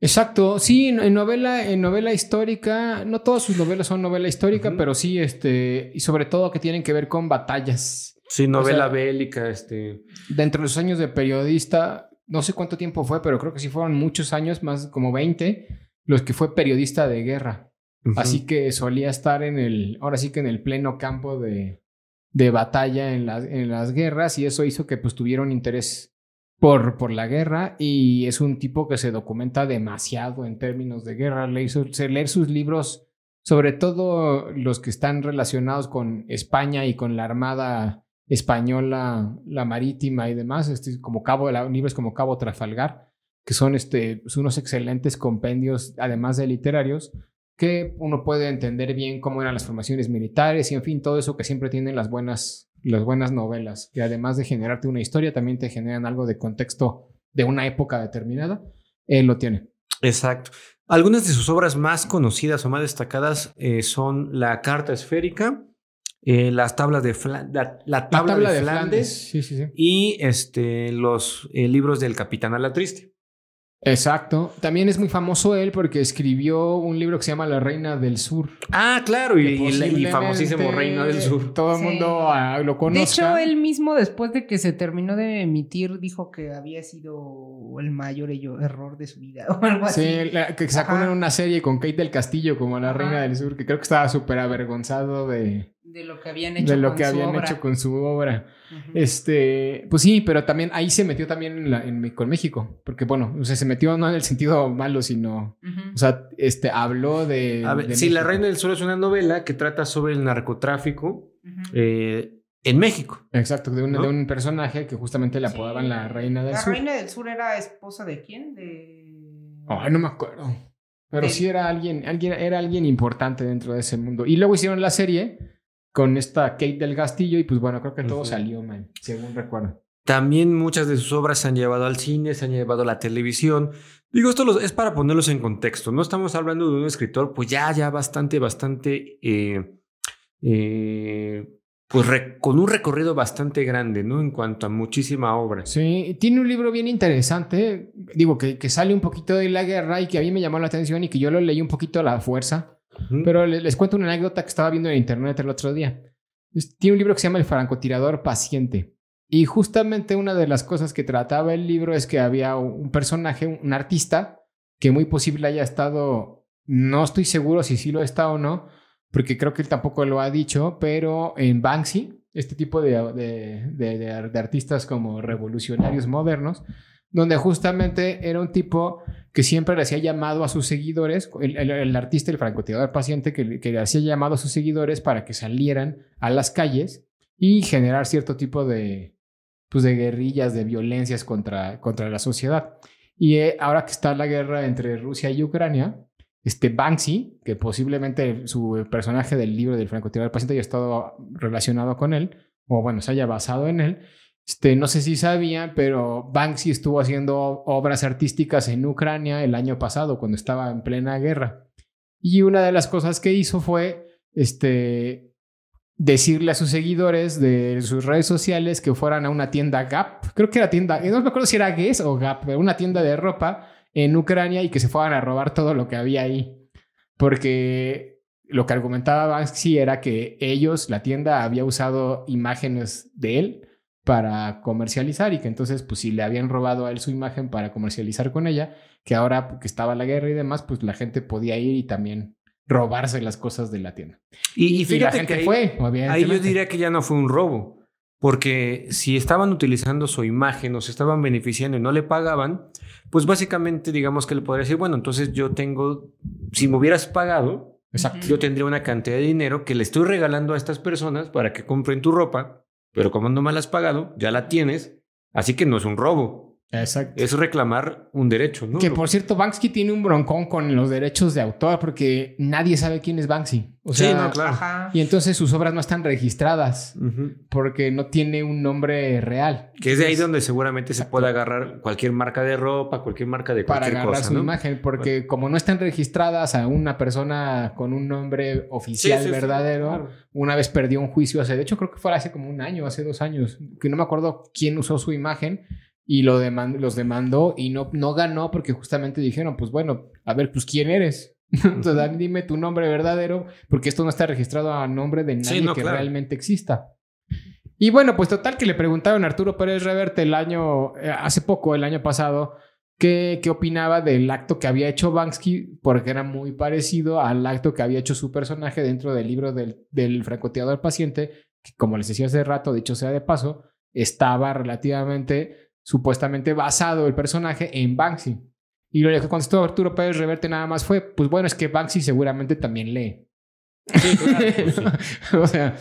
Exacto. Sí, en novela, en novela histórica, no todas sus novelas son novela histórica, uh-huh. pero sí, este, y sobre todo que tienen que ver con batallas. Sí, novela o sea, bélica, este... Dentro de sus años de periodista... No sé cuánto tiempo fue, pero creo que sí fueron muchos años, más como veinte, los que fue periodista de guerra. Uh-huh. Así que solía estar en el, ahora sí que en el pleno campo de, de batalla en, la, en las guerras y eso hizo que pues tuviera un interés por, por la guerra y es un tipo que se documenta demasiado en términos de guerra. Le hizo leer sus libros, sobre todo los que están relacionados con España y con la Armada Española, la marítima y demás, este, como Cabo, libros como Cabo Trafalgar, que son, este, son unos excelentes compendios, además de literarios, que uno puede entender bien cómo eran las formaciones militares y, en fin, todo eso que siempre tienen las buenas las buenas novelas, que además de generarte una historia, también te generan algo de contexto de una época determinada, él lo tiene. Exacto. Algunas de sus obras más conocidas o más destacadas eh, son La Carta Esférica, eh, las tablas de Fla la, la, tabla la tabla de, de Flandes, Flandes. Sí, sí, sí. Y este, los eh, libros del Capitán Ala Triste. Exacto. También es muy famoso él porque escribió un libro que se llama La Reina del Sur. Ah, claro. Y, y famosísimo Reina del Sur. Todo el mundo ah, lo conoce. De hecho, él mismo, después de que se terminó de emitir, dijo que había sido el mayor error de su vida o algo así. Sí, la, que sacó en una serie con Kate del Castillo como La Reina del Sur, que creo que estaba súper avergonzado de... de lo que habían hecho, de lo con, que su habían obra. hecho con su obra. Uh-huh. Este, pues sí, pero también ahí se metió también en la, en, con México, porque bueno, o sea, se metió no en el sentido malo, sino, uh-huh. o sea, este, habló de... A ver, de sí, México. La Reina del Sur es una novela que trata sobre el narcotráfico uh-huh. eh, en México. Exacto, de un, ¿no? de un personaje que justamente le apodaban sí. la Reina del la Sur. ¿La Reina del Sur era esposa de quién? De... Ay, no me acuerdo. Pero de... sí era alguien, alguien, era alguien importante dentro de ese mundo. Y luego hicieron la serie... con esta Kate del Castillo y pues bueno, creo que todo uh-huh. salió, man, según recuerdo. También muchas de sus obras se han llevado al cine, se han llevado a la televisión. Digo, esto los, es para ponerlos en contexto, no estamos hablando de un escritor pues ya, ya bastante, bastante, eh, eh, pues re, con un recorrido bastante grande, ¿no? En cuanto a muchísima obra. Sí, tiene un libro bien interesante, digo, que, que sale un poquito de la guerra y que a mí me llamó la atención y que yo lo leí un poquito a la fuerza. Pero les, les cuento una anécdota que estaba viendo en internet el otro día. Tiene un libro que se llama El francotirador paciente. Y justamente una de las cosas que trataba el libro es que había un personaje, un artista, que muy posible haya estado... No estoy seguro si sí lo está o no, porque creo que él tampoco lo ha dicho, pero en Banksy, este tipo de, de, de, de, de artistas como revolucionarios modernos, donde justamente era un tipo que siempre le hacía llamado a sus seguidores, el, el, el artista, el francotirador paciente, que, que le hacía llamado a sus seguidores para que salieran a las calles y generar cierto tipo de, pues de guerrillas, de violencias contra, contra la sociedad. Y eh, ahora que está la guerra entre Rusia y Ucrania, este Banksy, que posiblemente su personaje del libro del francotirador paciente haya estado relacionado con él, o bueno, se haya basado en él, Este, no sé si sabían, pero Banksy estuvo haciendo obras artísticas en Ucrania el año pasado, cuando estaba en plena guerra. Y una de las cosas que hizo fue este, decirle a sus seguidores de sus redes sociales que fueran a una tienda Gap. Creo que era tienda, no me acuerdo si era Guess o Gap, pero una tienda de ropa en Ucrania y que se fueran a robar todo lo que había ahí. Porque... lo que argumentaba Banksy era que ellos, la tienda, había usado imágenes de él para comercializar y que entonces pues si le habían robado a él su imagen para comercializar con ella, que ahora que estaba la guerra y demás, pues la gente podía ir y también robarse las cosas de la tienda. Y, y fíjate y la gente que ahí, fue, obviamente, ahí yo diría que ya no fue un robo, porque si estaban utilizando su imagen o se estaban beneficiando y no le pagaban, pues básicamente digamos que le podría decir, bueno, entonces yo tengo, si me hubieras pagado, exacto, yo tendría una cantidad de dinero que le estoy regalando a estas personas para que compren tu ropa, pero como no me la has pagado, ya la tienes, así que no es un robo. Exacto. Es reclamar un derecho, ¿no? Que por cierto, Banksy tiene un broncón con los derechos de autor porque nadie sabe quién es Banksy. O sea, sí, no, claro. Ajá. Y entonces sus obras no están registradas uh-huh. porque no tiene un nombre real. Que es de ahí donde seguramente exacto. se puede agarrar cualquier marca de ropa, cualquier marca de cualquier cosa. Para agarrar cosa, su ¿no? imagen, porque bueno. como no están registradas a una persona con un nombre oficial sí, sí, verdadero, sí, sí, claro. una vez perdió un juicio hace, de hecho creo que fue hace como un año, hace dos años, que no me acuerdo quién usó su imagen. Y lo demand- los demandó y no, no ganó porque justamente dijeron, pues bueno, a ver, pues ¿quién eres? Entonces, dime tu nombre verdadero porque esto no está registrado a nombre de nadie sí, no, que claro. realmente exista. Y bueno, pues total que le preguntaron a Arturo Pérez-Reverte el año, eh, hace poco, el año pasado, qué, qué opinaba del acto que había hecho Banksy porque era muy parecido al acto que había hecho su personaje dentro del libro del, del francotirador paciente, que como les decía hace rato, dicho sea de paso, estaba relativamente... supuestamente basado el personaje en Banksy. Y lo que contestó Arturo Pérez-Reverte nada más fue, pues bueno, es que Banksy seguramente también lee. Sí, claro, pues sí. O sea,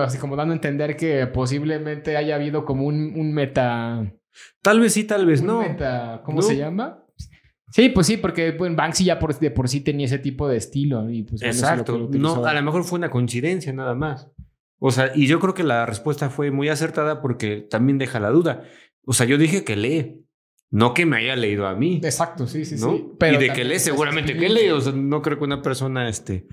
así como dando a entender que posiblemente haya habido como un, un meta... Tal vez sí, tal vez no. Meta, ¿cómo no. se llama? Sí, pues sí, porque bueno, Banksy ya por, de por sí tenía ese tipo de estilo. Y pues, bueno, exacto. Lo lo no, a lo mejor fue una coincidencia nada más. O sea, y yo creo que la respuesta fue muy acertada porque también deja la duda. O sea, yo dije que lee, no que me haya leído a mí. Exacto, sí, sí, ¿no? sí. Pero y de que lee, seguramente que lee. O sea, no creo que una persona este,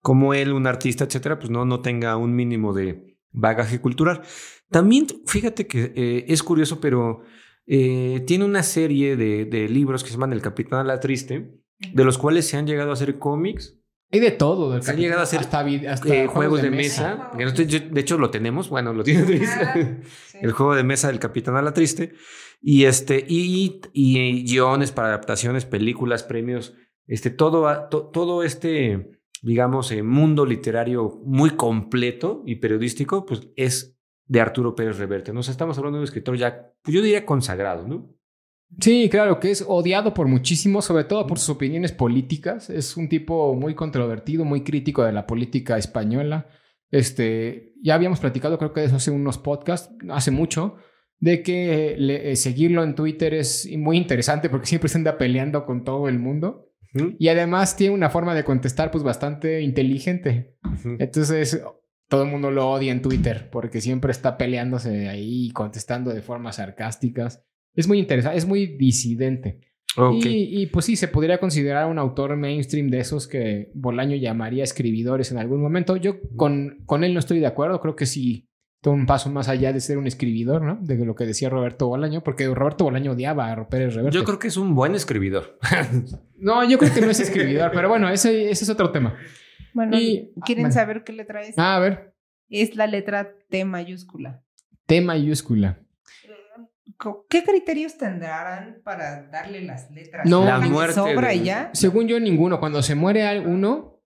como él, un artista, etcétera, pues no, no tenga un mínimo de bagaje cultural. También, fíjate que eh, es curioso, pero eh, tiene una serie de, de libros que se llaman El Capitán a la Triste, de los cuales se han llegado a hacer cómics. Hay de todo. Del se han llegado a hacer hasta, hasta eh, juegos, juegos de, de mesa. mesa. De hecho, lo tenemos. Bueno, lo tiene Triste. Sí. El juego de mesa del Capitán a la Triste. Y, este, y, y guiones para adaptaciones, películas, premios. Este, todo, to, todo este, digamos, eh, mundo literario muy completo y periodístico, pues es de Arturo Pérez-Reverte. Nos estamos hablando de un escritor ya, pues yo diría consagrado, ¿no? Sí, claro, que es odiado por muchísimo, sobre todo por sus opiniones políticas. Es un tipo muy controvertido, muy crítico de la política española. Este, ya habíamos platicado, creo que de eso hace unos podcasts, hace mucho, de que le, eh, seguirlo en Twitter es muy interesante porque siempre se anda peleando con todo el mundo. Uh-huh. Y además tiene una forma de contestar pues bastante inteligente. Uh-huh. Entonces todo el mundo lo odia en Twitter porque siempre está peleándose ahí y contestando de formas sarcásticas. Es muy interesante, es muy disidente. Okay. Y, y pues sí, se podría considerar un autor mainstream de esos que Bolaño llamaría escribidores en algún momento. Yo con, con él no estoy de acuerdo. Creo que sí, todo un paso más allá de ser un escribidor, ¿no? De lo que decía Roberto Bolaño, porque Roberto Bolaño odiaba a Pérez-Reverte. Yo creo que es un buen escribidor. No, yo creo que no es escribidor, pero bueno, ese, ese es otro tema. Bueno, y, ¿quieren bueno. saber qué letra es? Ah, a ver. Es la letra T mayúscula. T mayúscula. ¿Qué criterios tendrán para darle las letras? No, la muerte. Sobra de... ya? Según yo, ninguno. Cuando se muere uno,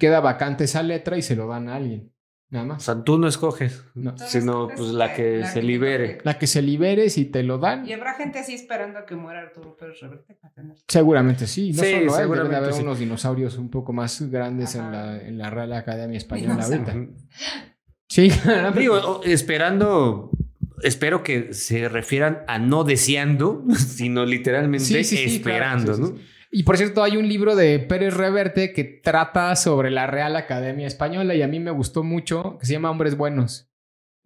queda vacante esa letra y se lo dan a alguien. Nada más. O sea, tú no escoges, no. sino pues la que la se que libere. La que se libere, si te lo dan. Y habrá gente así esperando a que muera Arturo Pérez-Reverte para tener. Seguramente sí. No sí, solo hay, debe de haber sí. unos dinosaurios un poco más grandes en la, en la Real Academia Española ahorita. Sí, digo, esperando. Espero que se refieran a no deseando, sino literalmente sí, sí, sí, esperando, claro, sí, ¿no? Sí, sí. Y por cierto, hay un libro de Pérez-Reverte que trata sobre la Real Academia Española y a mí me gustó mucho, que se llama Hombres Buenos.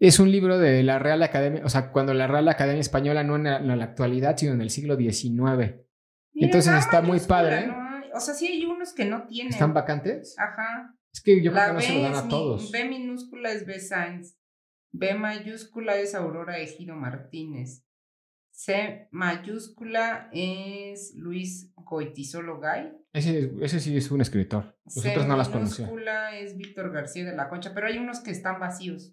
Es un libro de la Real Academia, o sea, cuando la Real Academia Española no en la, en la actualidad, sino en el siglo diecinueve. Mira, entonces está muy padre. No hay, o sea, sí hay unos que no tienen. ¿Están vacantes? Ajá. Es que yo la creo que B no se lo dan a todos. B minúscula es B Sainz. B mayúscula es Aurora Ejido Martínez. C mayúscula es Luis Goitizolo Gay. Ese, ese sí es un escritor. Nosotros no las conocemos. C mayúscula es Víctor García de la Concha, pero hay unos que están vacíos.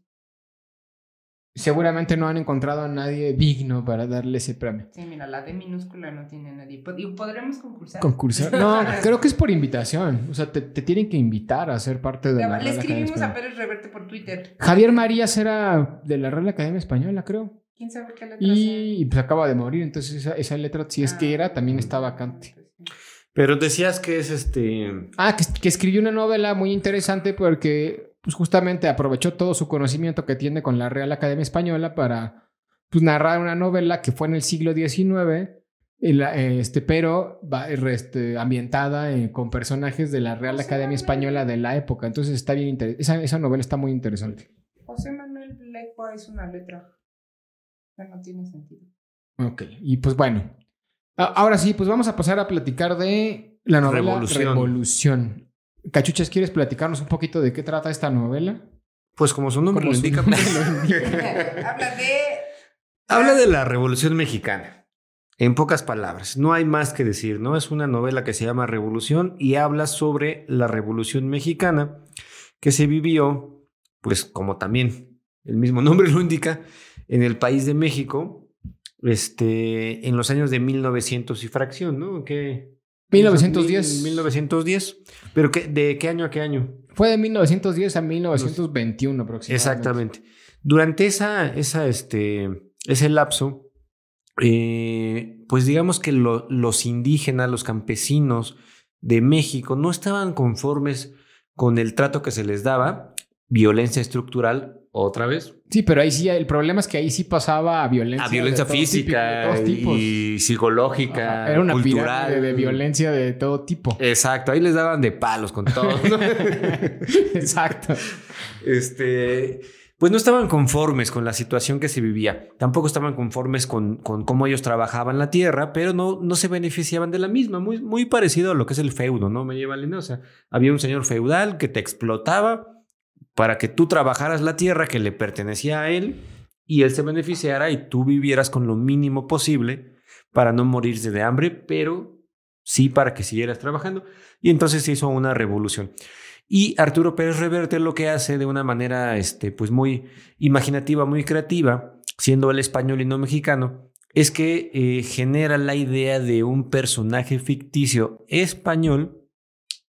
Seguramente no han encontrado a nadie digno para darle ese premio. Sí, mira, la D minúscula no tiene a nadie. ¿Y podremos concursar? ¿Concursar? No, creo que es por invitación. O sea, te, te tienen que invitar a ser parte de la, la Real Academia Española. Le escribimos a Pérez-Reverte por Twitter. Javier Marías era de la Real Academia Española, creo. ¿Quién sabe qué letra y, y pues acaba de morir, entonces esa, esa letra, si es ah, que era, también está vacante. Pero decías que es este... Ah, que, que escribió una novela muy interesante porque... pues justamente aprovechó todo su conocimiento que tiene con la Real Academia Española para pues, narrar una novela que fue en el siglo diecinueve, el, este, pero este, ambientada eh, con personajes de la Real José Academia Manuel. Española de la época. Entonces está bien interesante. Esa, esa novela está muy interesante. José Manuel Blecua es una letra. No tiene sentido. Ok, y pues bueno. Ahora sí, pues vamos a pasar a platicar de la novela Revolución. Revolución. Cachuchas, ¿quieres platicarnos un poquito de qué trata esta novela? Pues como su nombre, como lo, su indica, nombre lo indica. Habla de... Habla de la Revolución Mexicana. En pocas palabras. No hay más que decir, ¿no? Es una novela que se llama Revolución y habla sobre la Revolución Mexicana que se vivió, pues como también el mismo nombre lo indica, en el país de México, este, en los años de mil novecientos y fracción, ¿no? Que... mil novecientos diez. mil novecientos diez. ¿Pero qué, de qué año a qué año? Fue de mil novecientos diez a mil novecientos veintiuno aproximadamente. Exactamente. Durante esa, esa, este, ese lapso, eh, pues digamos que lo, los indígenas, los campesinos de México no estaban conformes con el trato que se les daba, violencia estructural otra vez. Sí, pero ahí sí, el problema es que ahí sí pasaba a violencia. A violencia física tipo, y psicológica, ajá. Era una cultural. De, de violencia de todo tipo. Exacto, ahí les daban de palos con todo. Exacto. Este, pues no estaban conformes con la situación que se vivía. Tampoco estaban conformes con, con cómo ellos trabajaban la tierra, pero no, no se beneficiaban de la misma. Muy, muy parecido a lo que es el feudo, ¿no? Medievalina. O sea, había un señor feudal que te explotaba para que tú trabajaras la tierra que le pertenecía a él y él se beneficiara y tú vivieras con lo mínimo posible para no morirse de hambre, pero sí para que siguieras trabajando. Y entonces se hizo una revolución. Y Arturo Pérez-Reverte lo que hace de una manera este, pues muy imaginativa, muy creativa, siendo él español y no mexicano, es que eh, genera la idea de un personaje ficticio español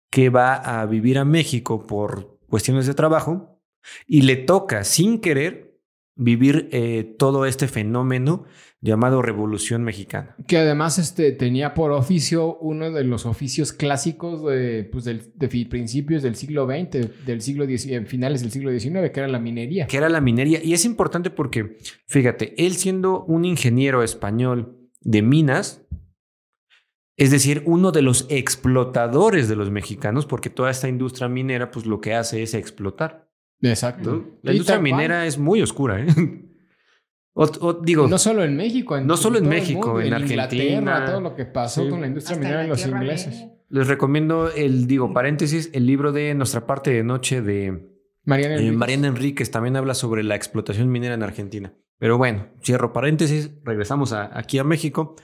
que va a vivir a México por cuestiones de trabajo y le toca sin querer vivir eh, todo este fenómeno llamado Revolución Mexicana. Que además este, tenía por oficio uno de los oficios clásicos de, pues del, de principios del siglo veinte, del siglo diez, finales del siglo diecinueve, que era la minería. Que era la minería. Y es importante porque, fíjate, él siendo un ingeniero español de minas, es decir, uno de los explotadores de los mexicanos, porque toda esta industria minera, pues lo que hace es explotar. Exacto. ¿No? La industria minera cual. es muy oscura, ¿eh? O, o, digo, no solo en México, en, no solo en México, mundo, en, en Argentina, Inglaterra, todo lo que pasó sí. con la industria Hasta minera en los ingleses. Bien. Les recomiendo el, digo, paréntesis, el libro de Nuestra parte de noche de Mariana Enríquez. Eh, Mariana Enríquez también habla sobre la explotación minera en Argentina. Pero bueno, cierro paréntesis, regresamos a, aquí a México.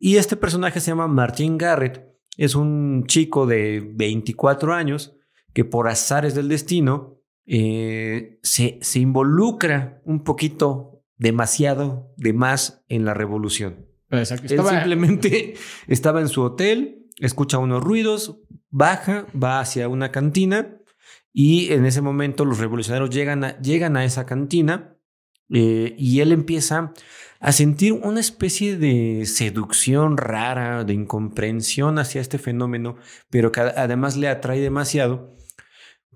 Y este personaje se llama Martín Garrett. Es un chico de veinticuatro años que por azares del destino eh, se, se involucra un poquito demasiado de más en la revolución. Exacto. Él estaba... simplemente estaba en su hotel, escucha unos ruidos, baja, va hacia una cantina y en ese momento los revolucionarios llegan a, llegan a esa cantina. Eh, y él empieza a sentir una especie de seducción rara, de incomprensión hacia este fenómeno, pero que además le atrae demasiado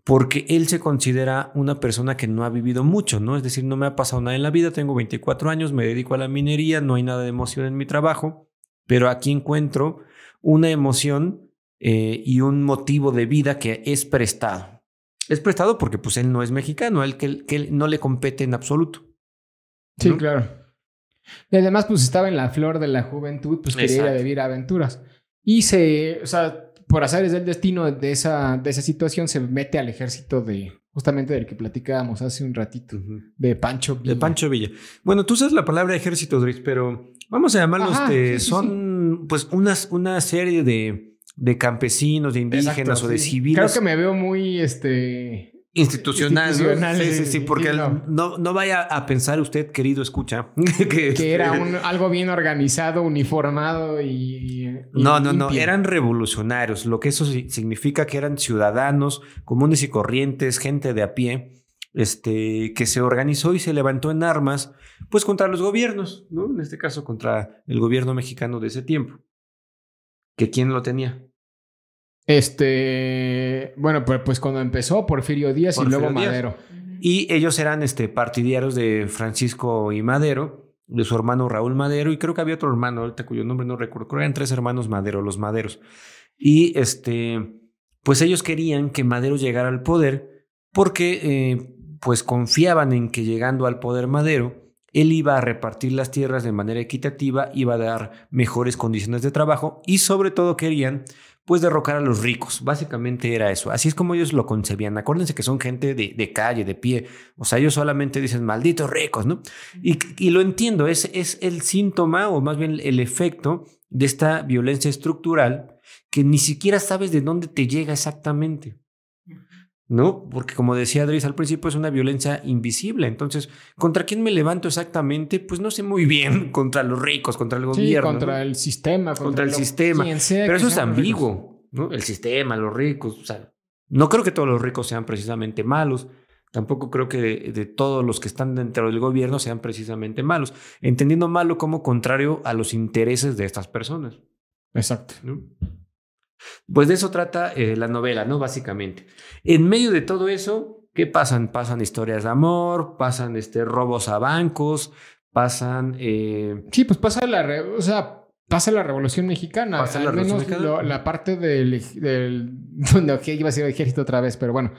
porque él se considera una persona que no ha vivido mucho, ¿no? Es decir, no me ha pasado nada en la vida, tengo veinticuatro años, me dedico a la minería, no hay nada de emoción en mi trabajo, pero aquí encuentro una emoción eh, y un motivo de vida que es prestado. Es prestado porque pues él no es mexicano, él que, que no le compete en absoluto. Sí, ¿no? Claro. Y además, pues estaba en la flor de la juventud, pues quería Exacto. ir a vivir aventuras. Y se, o sea, por azares del destino de esa, de esa situación, se mete al ejército de, justamente del que platicábamos hace un ratito, uh-huh. de Pancho Villa. De Pancho Villa. Bueno, tú usas la palabra ejército, Dris, pero vamos a llamarlos, Ajá, de, sí, son sí. pues unas, una serie de, de campesinos, de indígenas Exacto, o de sí. civiles. Creo que me veo muy, este... institucional, institucional, sí, sí, sí, porque no. No, no vaya a pensar usted, querido escucha, que, que era un, algo bien organizado, uniformado y, y no, no, limpio. No, eran revolucionarios, lo que eso significa que eran ciudadanos comunes y corrientes, gente de a pie, este, que se organizó y se levantó en armas, pues contra los gobiernos, ¿no? En este caso contra el gobierno mexicano de ese tiempo, que quién lo tenía. Este, bueno, pues cuando empezó Porfirio Díaz Porfirio y luego Díaz. Madero. Y ellos eran este, partidarios de Francisco y Madero, de su hermano Raúl Madero, y creo que había otro hermano, ahorita cuyo nombre no recuerdo, creo que eran tres hermanos Madero, los Maderos. Y este, pues ellos querían que Madero llegara al poder porque eh, pues confiaban en que llegando al poder Madero, él iba a repartir las tierras de manera equitativa, iba a dar mejores condiciones de trabajo y sobre todo querían pues derrocar a los ricos. Básicamente era eso. Así es como ellos lo concebían. Acuérdense que son gente de, de calle, de pie. O sea, ellos solamente dicen malditos ricos, ¿no? Y, y lo entiendo, es, es el síntoma o más bien el efecto de esta violencia estructural que ni siquiera sabes de dónde te llega exactamente, ¿no? Porque como decía Adris al principio, es una violencia invisible. Entonces, ¿contra quién me levanto exactamente? Pues no sé muy bien. Contra los ricos, contra el gobierno. Sí, contra ¿no? el sistema. Contra, contra el lo, sistema. Pero eso es ambiguo, ¿no? El sistema, los ricos. O sea, no creo que todos los ricos sean precisamente malos. Tampoco creo que de, de todos los que están dentro del gobierno sean precisamente malos. Entendiendo malo como contrario a los intereses de estas personas. Exacto. ¿No? Pues de eso trata eh, la novela, ¿no? Básicamente. En medio de todo eso, ¿Qué pasan? Pasan historias de amor, pasan este, robos a bancos, pasan... Eh, sí, pues pasa la... Re o sea, pasa la Revolución Mexicana. Pasa la Revolución Mexicana. Al menos lo, la parte del... del no, que iba a ser ejército otra vez, pero bueno.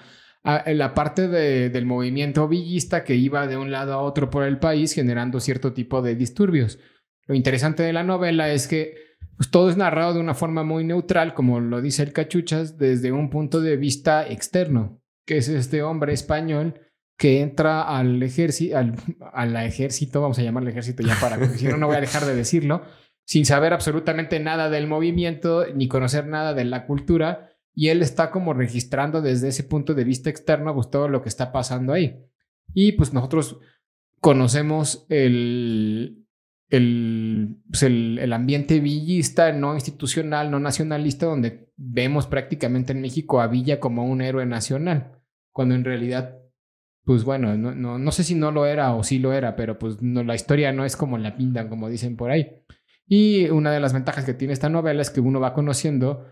A, la parte de, del movimiento villista que iba de un lado a otro por el país generando cierto tipo de disturbios. Lo interesante de la novela es que pues todo es narrado de una forma muy neutral, como lo dice el Cachuchas, desde un punto de vista externo, que es este hombre español que entra al ejército, al, al ejército, vamos a llamarle ejército ya para que si no, no voy a dejar de decirlo, sin saber absolutamente nada del movimiento ni conocer nada de la cultura, y él está como registrando desde ese punto de vista externo pues todo lo que está pasando ahí. Y pues nosotros conocemos el... El, pues el, el ambiente villista, no institucional, no nacionalista, donde vemos prácticamente en México a Villa como un héroe nacional, cuando en realidad, pues bueno, no, no, no sé si no lo era o sí lo era, pero pues no, la historia no es como la pintan, como dicen por ahí. Y una de las ventajas que tiene esta novela es que uno va conociendo,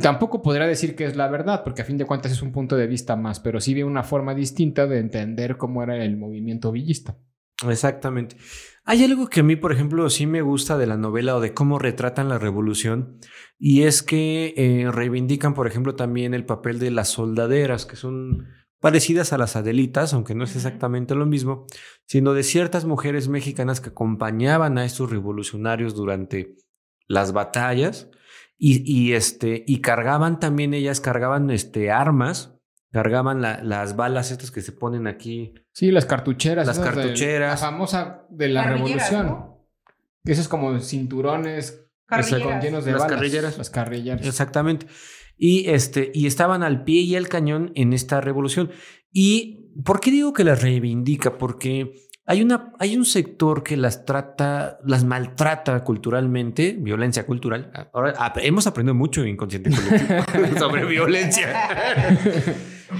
tampoco podría decir que es la verdad, porque a fin de cuentas es un punto de vista más, pero sí ve una forma distinta de entender cómo era el movimiento villista. Exactamente. Hay algo que a mí, por ejemplo, sí me gusta de la novela o de cómo retratan la revolución, y es que eh, reivindican, por ejemplo, también el papel de las soldaderas, que son parecidas a las adelitas, aunque no es exactamente lo mismo, sino de ciertas mujeres mexicanas que acompañaban a estos revolucionarios durante las batallas y, y, este, y cargaban también, ellas cargaban este, armas. Cargaban la, las balas estas que se ponen aquí. Sí, las cartucheras. Las cartucheras. De, la famosa de la revolución. ¿No? Esos como cinturones con llenos de las balas. Carrilleras. Las carrilleras. Exactamente. Y, este, y estaban al pie y al cañón en esta revolución. ¿Y por qué digo que las reivindica? Porque hay, una, hay un sector que las trata, las maltrata culturalmente, violencia cultural. Ahora ap- hemos aprendido mucho en Inconsciente Colectivo sobre violencia.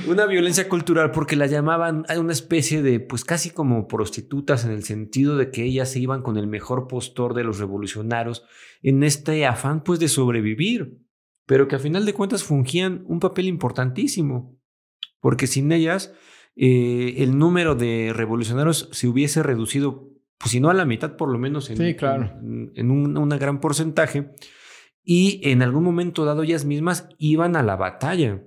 Una violencia cultural porque la llamaban a una especie de, pues casi como prostitutas, en el sentido de que ellas se iban con el mejor postor de los revolucionarios en este afán pues de sobrevivir, pero que a final de cuentas fungían un papel importantísimo, porque sin ellas eh, el número de revolucionarios se hubiese reducido, pues si no a la mitad, por lo menos en, sí, claro. en, en un una gran porcentaje, y en algún momento dado ellas mismas iban a la batalla.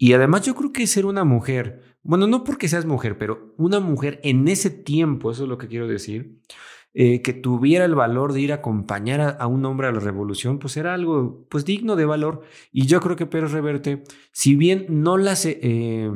Y además yo creo que ser una mujer, bueno, no porque seas mujer, pero una mujer en ese tiempo, eso es lo que quiero decir, eh, que tuviera el valor de ir a acompañar a, a un hombre a la revolución, pues era algo pues digno de valor. Y yo creo que Pérez-Reverte, si bien no las, eh,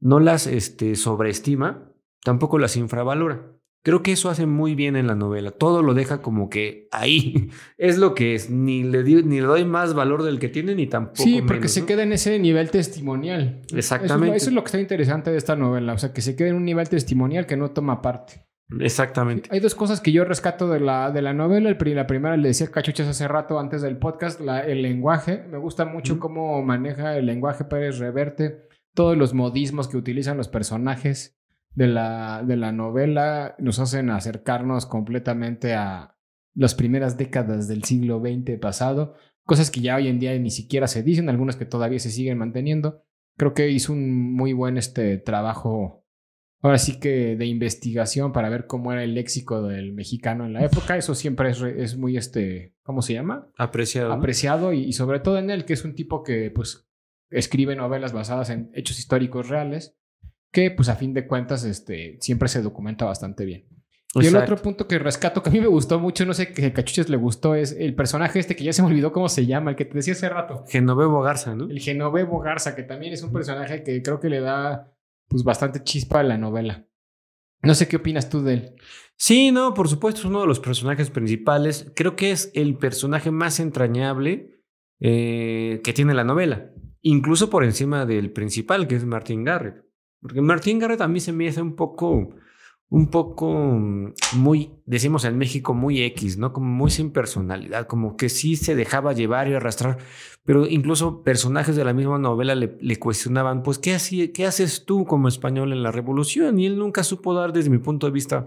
no las este, sobreestima, tampoco las infravalora. Creo que eso hace muy bien en la novela. Todo lo deja como que ahí es lo que es. Ni le, di, ni le doy más valor del que tiene, ni tampoco Sí, porque menos, se ¿no? queda en ese nivel testimonial. Exactamente. Eso, eso es lo que está interesante de esta novela. O sea, que se queda en un nivel testimonial que no toma parte. Exactamente. Hay dos cosas que yo rescato de la, de la novela. El, la primera, le decía Cachuchas hace rato antes del podcast, la, el lenguaje. Me gusta mucho mm. cómo maneja el lenguaje Pérez-Reverte. Todos los modismos que utilizan los personajes. De la, de la novela nos hacen acercarnos completamente a las primeras décadas del siglo veinte pasado, cosas que ya hoy en día ni siquiera se dicen, algunas que todavía se siguen manteniendo. Creo que hizo un muy buen este, trabajo, ahora sí que de investigación, para ver cómo era el léxico del mexicano en la época. Eso siempre es, es muy, este, ¿cómo se llama? Apreciado. Apreciado, ¿no? y, y sobre todo en él, que es un tipo que pues, escribe novelas basadas en hechos históricos reales, que pues a fin de cuentas este, siempre se documenta bastante bien. Exacto. Y el otro punto que rescato, que a mí me gustó mucho, no sé, que a Cachuchas le gustó, es el personaje este que ya se me olvidó cómo se llama, el que te decía hace rato. Genovevo Garza, ¿no? El Genovevo Garza, que también es un personaje que creo que le da pues bastante chispa a la novela. No sé qué opinas tú de él. Sí, no, por supuesto, es uno de los personajes principales. Creo que es el personaje más entrañable eh, que tiene la novela. Incluso por encima del principal, que es Martín Garrett. Porque Martín Garrett a mí se me hace un poco, un poco muy, decimos en México, muy X, ¿no? Como muy sin personalidad, como que sí se dejaba llevar y arrastrar, pero incluso personajes de la misma novela le, le cuestionaban, pues, ¿qué, hacía, ¿qué haces tú como español en la revolución? Y él nunca supo dar, desde mi punto de vista,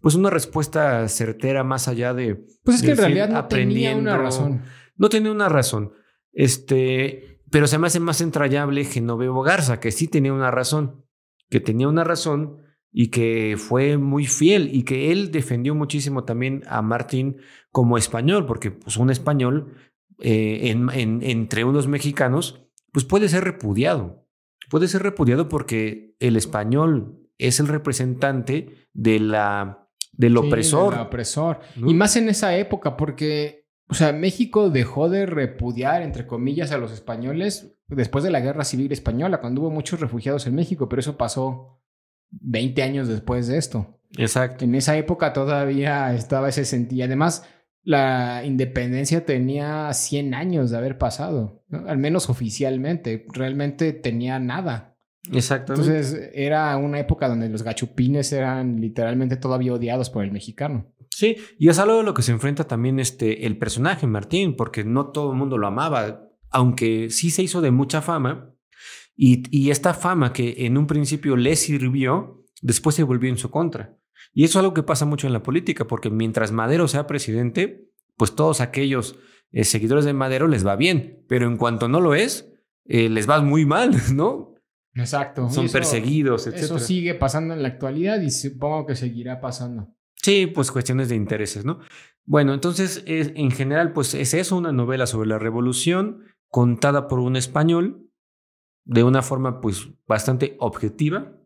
pues una respuesta certera más allá de... Pues es que en realidad no tenía una razón. No tenía una razón. Este... Pero se me hace más entrañable Genovevo Garza, que sí tenía una razón, que tenía una razón y que fue muy fiel y que él defendió muchísimo también a Martín como español, porque pues, un español eh, en, en, entre unos mexicanos pues puede ser repudiado. Puede ser repudiado porque el español es el representante de la, del sí, opresor. Del opresor. ¿No? Y más en esa época, porque... O sea, México dejó de repudiar, entre comillas, a los españoles después de la Guerra Civil Española, cuando hubo muchos refugiados en México, pero eso pasó veinte años después de esto. Exacto. En esa época todavía estaba ese sentido. Además, la independencia tenía cien años de haber pasado, ¿no? Al menos oficialmente. Realmente tenía nada. Exactamente. Entonces, era una época donde los gachupines eran literalmente todavía odiados por el mexicano. Sí, y es algo de lo que se enfrenta también este, el personaje Martín, porque no todo el mundo lo amaba, aunque sí se hizo de mucha fama, y, y esta fama que en un principio le sirvió, después se volvió en su contra. Y eso es algo que pasa mucho en la política, porque mientras Madero sea presidente, pues todos aquellos eh, seguidores de Madero les va bien, pero en cuanto no lo es, eh, les va muy mal, ¿no? Exacto. Son eso, perseguidos, etcétera. Eso sigue pasando en la actualidad y supongo que seguirá pasando. Sí, pues cuestiones de intereses, ¿no? Bueno, entonces, es, en general, pues es eso, una novela sobre la revolución contada por un español de una forma, pues, bastante objetiva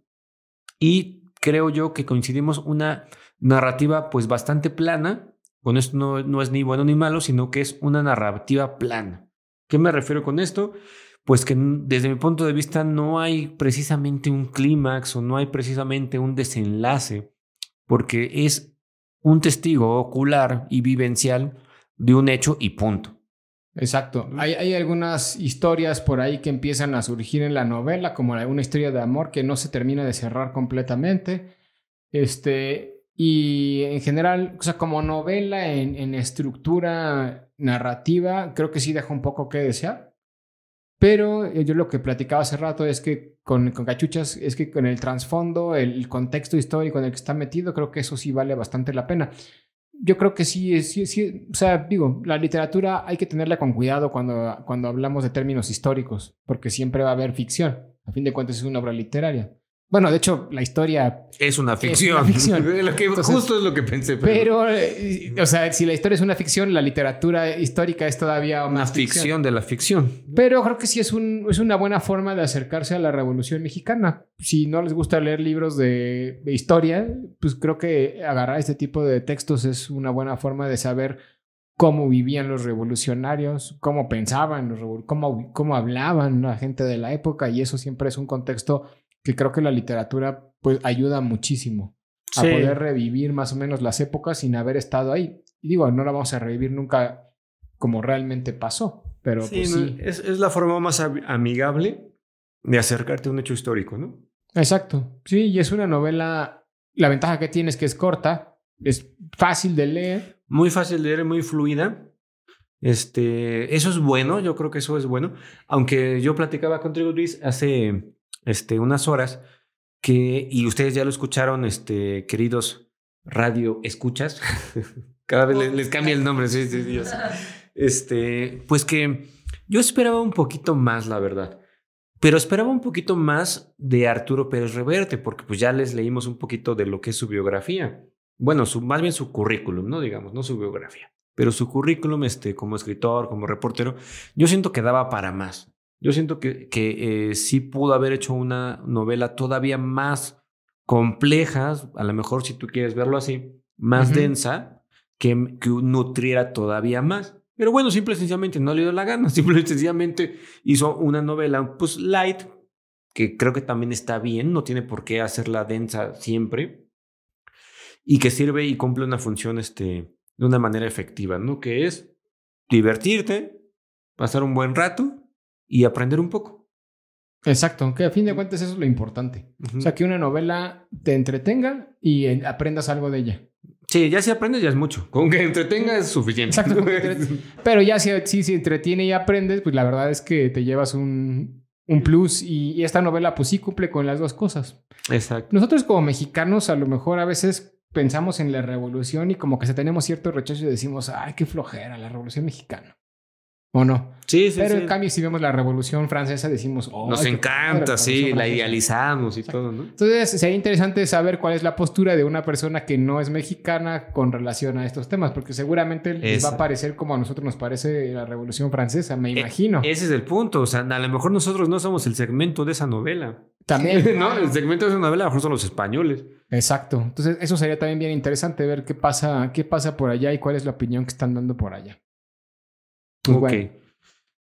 y creo yo que coincidimos una narrativa, pues, bastante plana. Bueno, esto no, no es ni bueno ni malo, sino que es una narrativa plana. ¿Qué me refiero con esto? Pues que desde mi punto de vista no hay precisamente un clímax o no hay precisamente un desenlace, porque es un testigo ocular y vivencial de un hecho y punto. Exacto. Hay, hay algunas historias por ahí que empiezan a surgir en la novela, como una historia de amor que no se termina de cerrar completamente. Este, y en general, o sea, como novela en, en estructura narrativa, creo que sí deja un poco que desear. Pero yo lo que platicaba hace rato es que con, con Cachuchas, es que con el trasfondo, el contexto histórico en el que está metido, creo que eso sí vale bastante la pena. Yo creo que sí, sí, sí, o sea, digo, la literatura hay que tenerla con cuidado cuando, cuando hablamos de términos históricos, porque siempre va a haber ficción. A fin de cuentas es una obra literaria. Bueno, de hecho, la historia... Es una ficción. Es una ficción. Lo que, entonces, justo es lo que pensé. Pero... pero, o sea, si la historia es una ficción, la literatura histórica es todavía más ficción. Una ficción de la ficción. Pero creo que sí es, un, es una buena forma de acercarse a la Revolución Mexicana. Si no les gusta leer libros de, de historia, pues creo que agarrar este tipo de textos es una buena forma de saber cómo vivían los revolucionarios, cómo pensaban, los revol- cómo, cómo hablaban la gente de la época. Y eso siempre es un contexto... que creo que la literatura pues ayuda muchísimo a sí. poder revivir más o menos las épocas sin haber estado ahí. Y digo, no la vamos a revivir nunca como realmente pasó, pero sí, pues sí. Es, es la forma más amigable de acercarte a un hecho histórico, ¿no? Exacto. Sí, y es una novela... La ventaja que tiene es que es corta, es fácil de leer. Muy fácil de leer, muy fluida. Este, eso es bueno, yo creo que eso es bueno. Aunque yo platicaba con Trigo Luis hace... Este, unas horas que, y ustedes ya lo escucharon, este, queridos radio escuchas, cada vez les, les cambia el nombre, sí, sí, sí, sí. Este, pues que yo esperaba un poquito más, la verdad, pero esperaba un poquito más de Arturo Pérez-Reverte, porque pues ya les leímos un poquito de lo que es su biografía, bueno, su, más bien su currículum, no digamos, no su biografía, pero su currículum este, como escritor, como reportero, yo siento que daba para más. Yo siento que, que eh, sí pudo haber hecho una novela todavía más compleja, a lo mejor si tú quieres verlo así, más uh-huh. densa, que, que nutriera todavía más. Pero bueno, simple y sencillamente no le dio la gana. Simple y sencillamente hizo una novela pues light, que creo que también está bien, no tiene por qué hacerla densa siempre, y que sirve y cumple una función este, de una manera efectiva, ¿no? Que es divertirte, pasar un buen rato, y aprender un poco. Exacto, que a fin de cuentas eso es lo importante. Uh-huh. O sea, que una novela te entretenga y eh, aprendas algo de ella. Sí, ya si aprendes ya es mucho. Con que entretenga es suficiente. Exacto. Pero ya si, si se entretiene y aprendes, pues la verdad es que te llevas un, un plus y, y esta novela pues sí cumple con las dos cosas. Exacto. Nosotros como mexicanos a lo mejor a veces... pensamos en la revolución y como que tenemos cierto rechazo y decimos, ay, qué flojera la Revolución Mexicana. ¿O no? Sí, sí, Pero sí. en cambio, si vemos la Revolución Francesa, decimos... Oh, nos encanta, la sí, francesa. la idealizamos y Exacto. todo, ¿no? Entonces, sería interesante saber cuál es la postura de una persona que no es mexicana con relación a estos temas, porque seguramente les va a parecer como a nosotros nos parece la Revolución Francesa, me imagino. E ese es el punto, o sea, a lo mejor nosotros no somos el segmento de esa novela. También. No, el segmento de esa novela a lo mejor son los españoles. Exacto. Entonces, eso sería también bien interesante ver qué pasa, qué pasa por allá y cuál es la opinión que están dando por allá. Pues, ok. Bueno.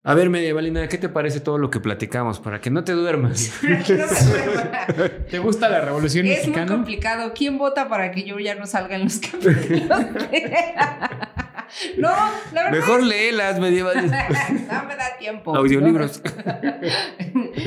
A ver, Medievalina, ¿qué te parece todo lo que platicamos? Para que no te duermas. ¿Te gusta la Revolución es Mexicana? Es muy complicado. ¿Quién vota para que yo ya no salga en los capítulos? No, la verdad... Mejor es... léelas, Medievalina. No me da tiempo. Audiolibros.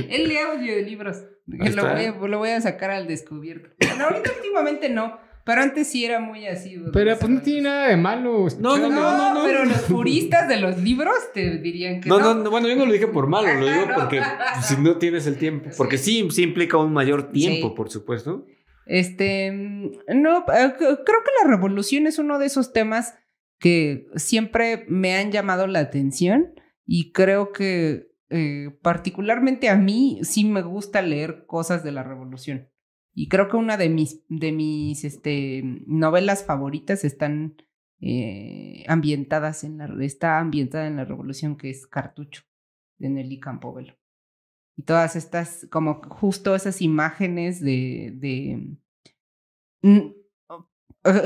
Él lee audiolibros. Lo voy, a, lo voy a sacar al descubierto. Bueno, ahorita últimamente no. Pero antes sí era muy así. Pero pues no tiene nada de malo. No, no, no, no, no. Pero los puristas de los libros te dirían que no. No, no, bueno, yo no lo dije por malo, lo digo porque si no tienes el tiempo. Porque sí, sí implica un mayor tiempo, por supuesto. Este, no, creo que la revolución es uno de esos temas que siempre me han llamado la atención y creo que eh, particularmente a mí sí me gusta leer cosas de la revolución. Y creo que una de mis, de mis este, novelas favoritas están eh, ambientadas en la, está ambientada en la Revolución, que es Cartucho, de Nelly Campobello. Y todas estas, como justo esas imágenes de... de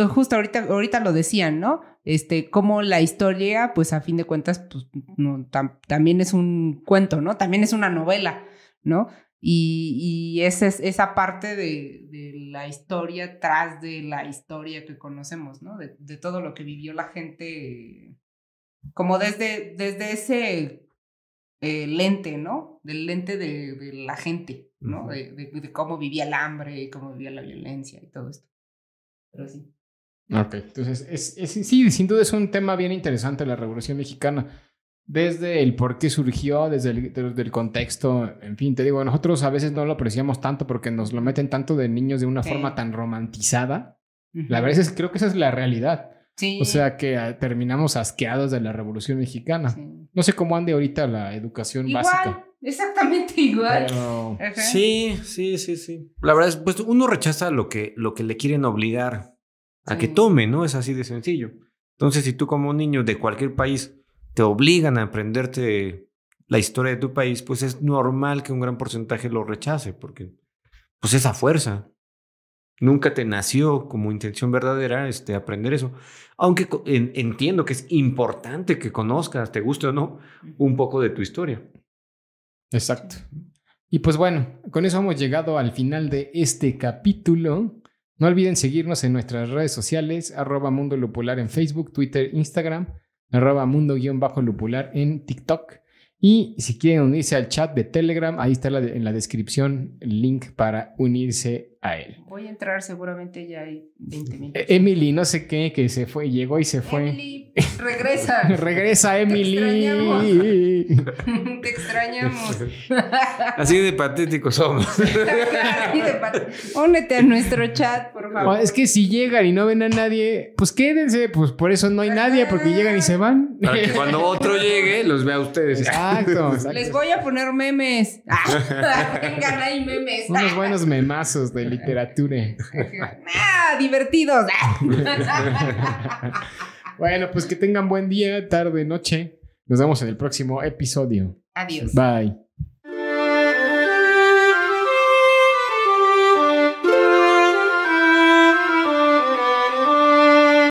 justo ahorita, ahorita lo decían, ¿no? Este, como la historia, pues a fin de cuentas, pues no, tam, también es un cuento, ¿no? También es una novela, ¿no? Y, y esa, es, esa parte de, de la historia tras de la historia que conocemos, ¿no? De, de todo lo que vivió la gente, como desde, desde ese eh, lente, ¿no? Del lente de, de la gente, ¿no? Uh-huh. de, de, de cómo vivía el hambre y cómo vivía la violencia y todo esto. Pero sí. Ok, entonces, es, es, sí, sin duda es un tema bien interesante la Revolución Mexicana. Desde el por qué surgió, desde el del, del contexto, en fin, te digo, nosotros a veces no lo apreciamos tanto porque nos lo meten tanto de niños de una sí. forma tan romantizada. Uh-huh. La verdad es que creo que esa es la realidad. Sí. O sea que a, terminamos asqueados de la Revolución Mexicana. Sí. No sé cómo ande ahorita la educación igual, básica. Exactamente igual. Pero... Sí, sí, sí, sí. La verdad es, pues uno rechaza lo que, lo que le quieren obligar a sí. que tome, ¿no? Es así de sencillo. Entonces, si tú como niño de cualquier país... te obligan a aprenderte la historia de tu país, pues es normal que un gran porcentaje lo rechace, porque pues esa fuerza nunca te nació como intención verdadera este, aprender eso. Aunque en, entiendo que es importante que conozcas, te guste o no, un poco de tu historia. Exacto. Y pues bueno, con eso hemos llegado al final de este capítulo. No olviden seguirnos en nuestras redes sociales, arroba Mundo Lupular en Facebook, Twitter, Instagram, arroba mundo-lupular en TikTok. Y si quieren unirse al chat de Telegram, ahí está la de, en la descripción el link para unirse a él. Voy a entrar, seguramente ya hay veinte minutos. Emily, no sé qué, que se fue, llegó y se fue. Emily, regresa. Regresa, Emily. Te extrañamos. Te extrañamos. Así de patéticos somos. Así de patéticos. Únete a nuestro chat, por favor. No, es que si llegan y no ven a nadie, pues quédense, pues por eso no hay nadie, porque llegan y se van. Para que cuando otro llegue, los vea a ustedes. Exacto, exacto. Les voy a poner memes. Vengan, hay memes. Unos buenos memazos de literatura. ¡Ah, divertidos! Bueno, pues que tengan buen día, tarde, noche. Nos vemos en el próximo episodio. Adiós. Bye.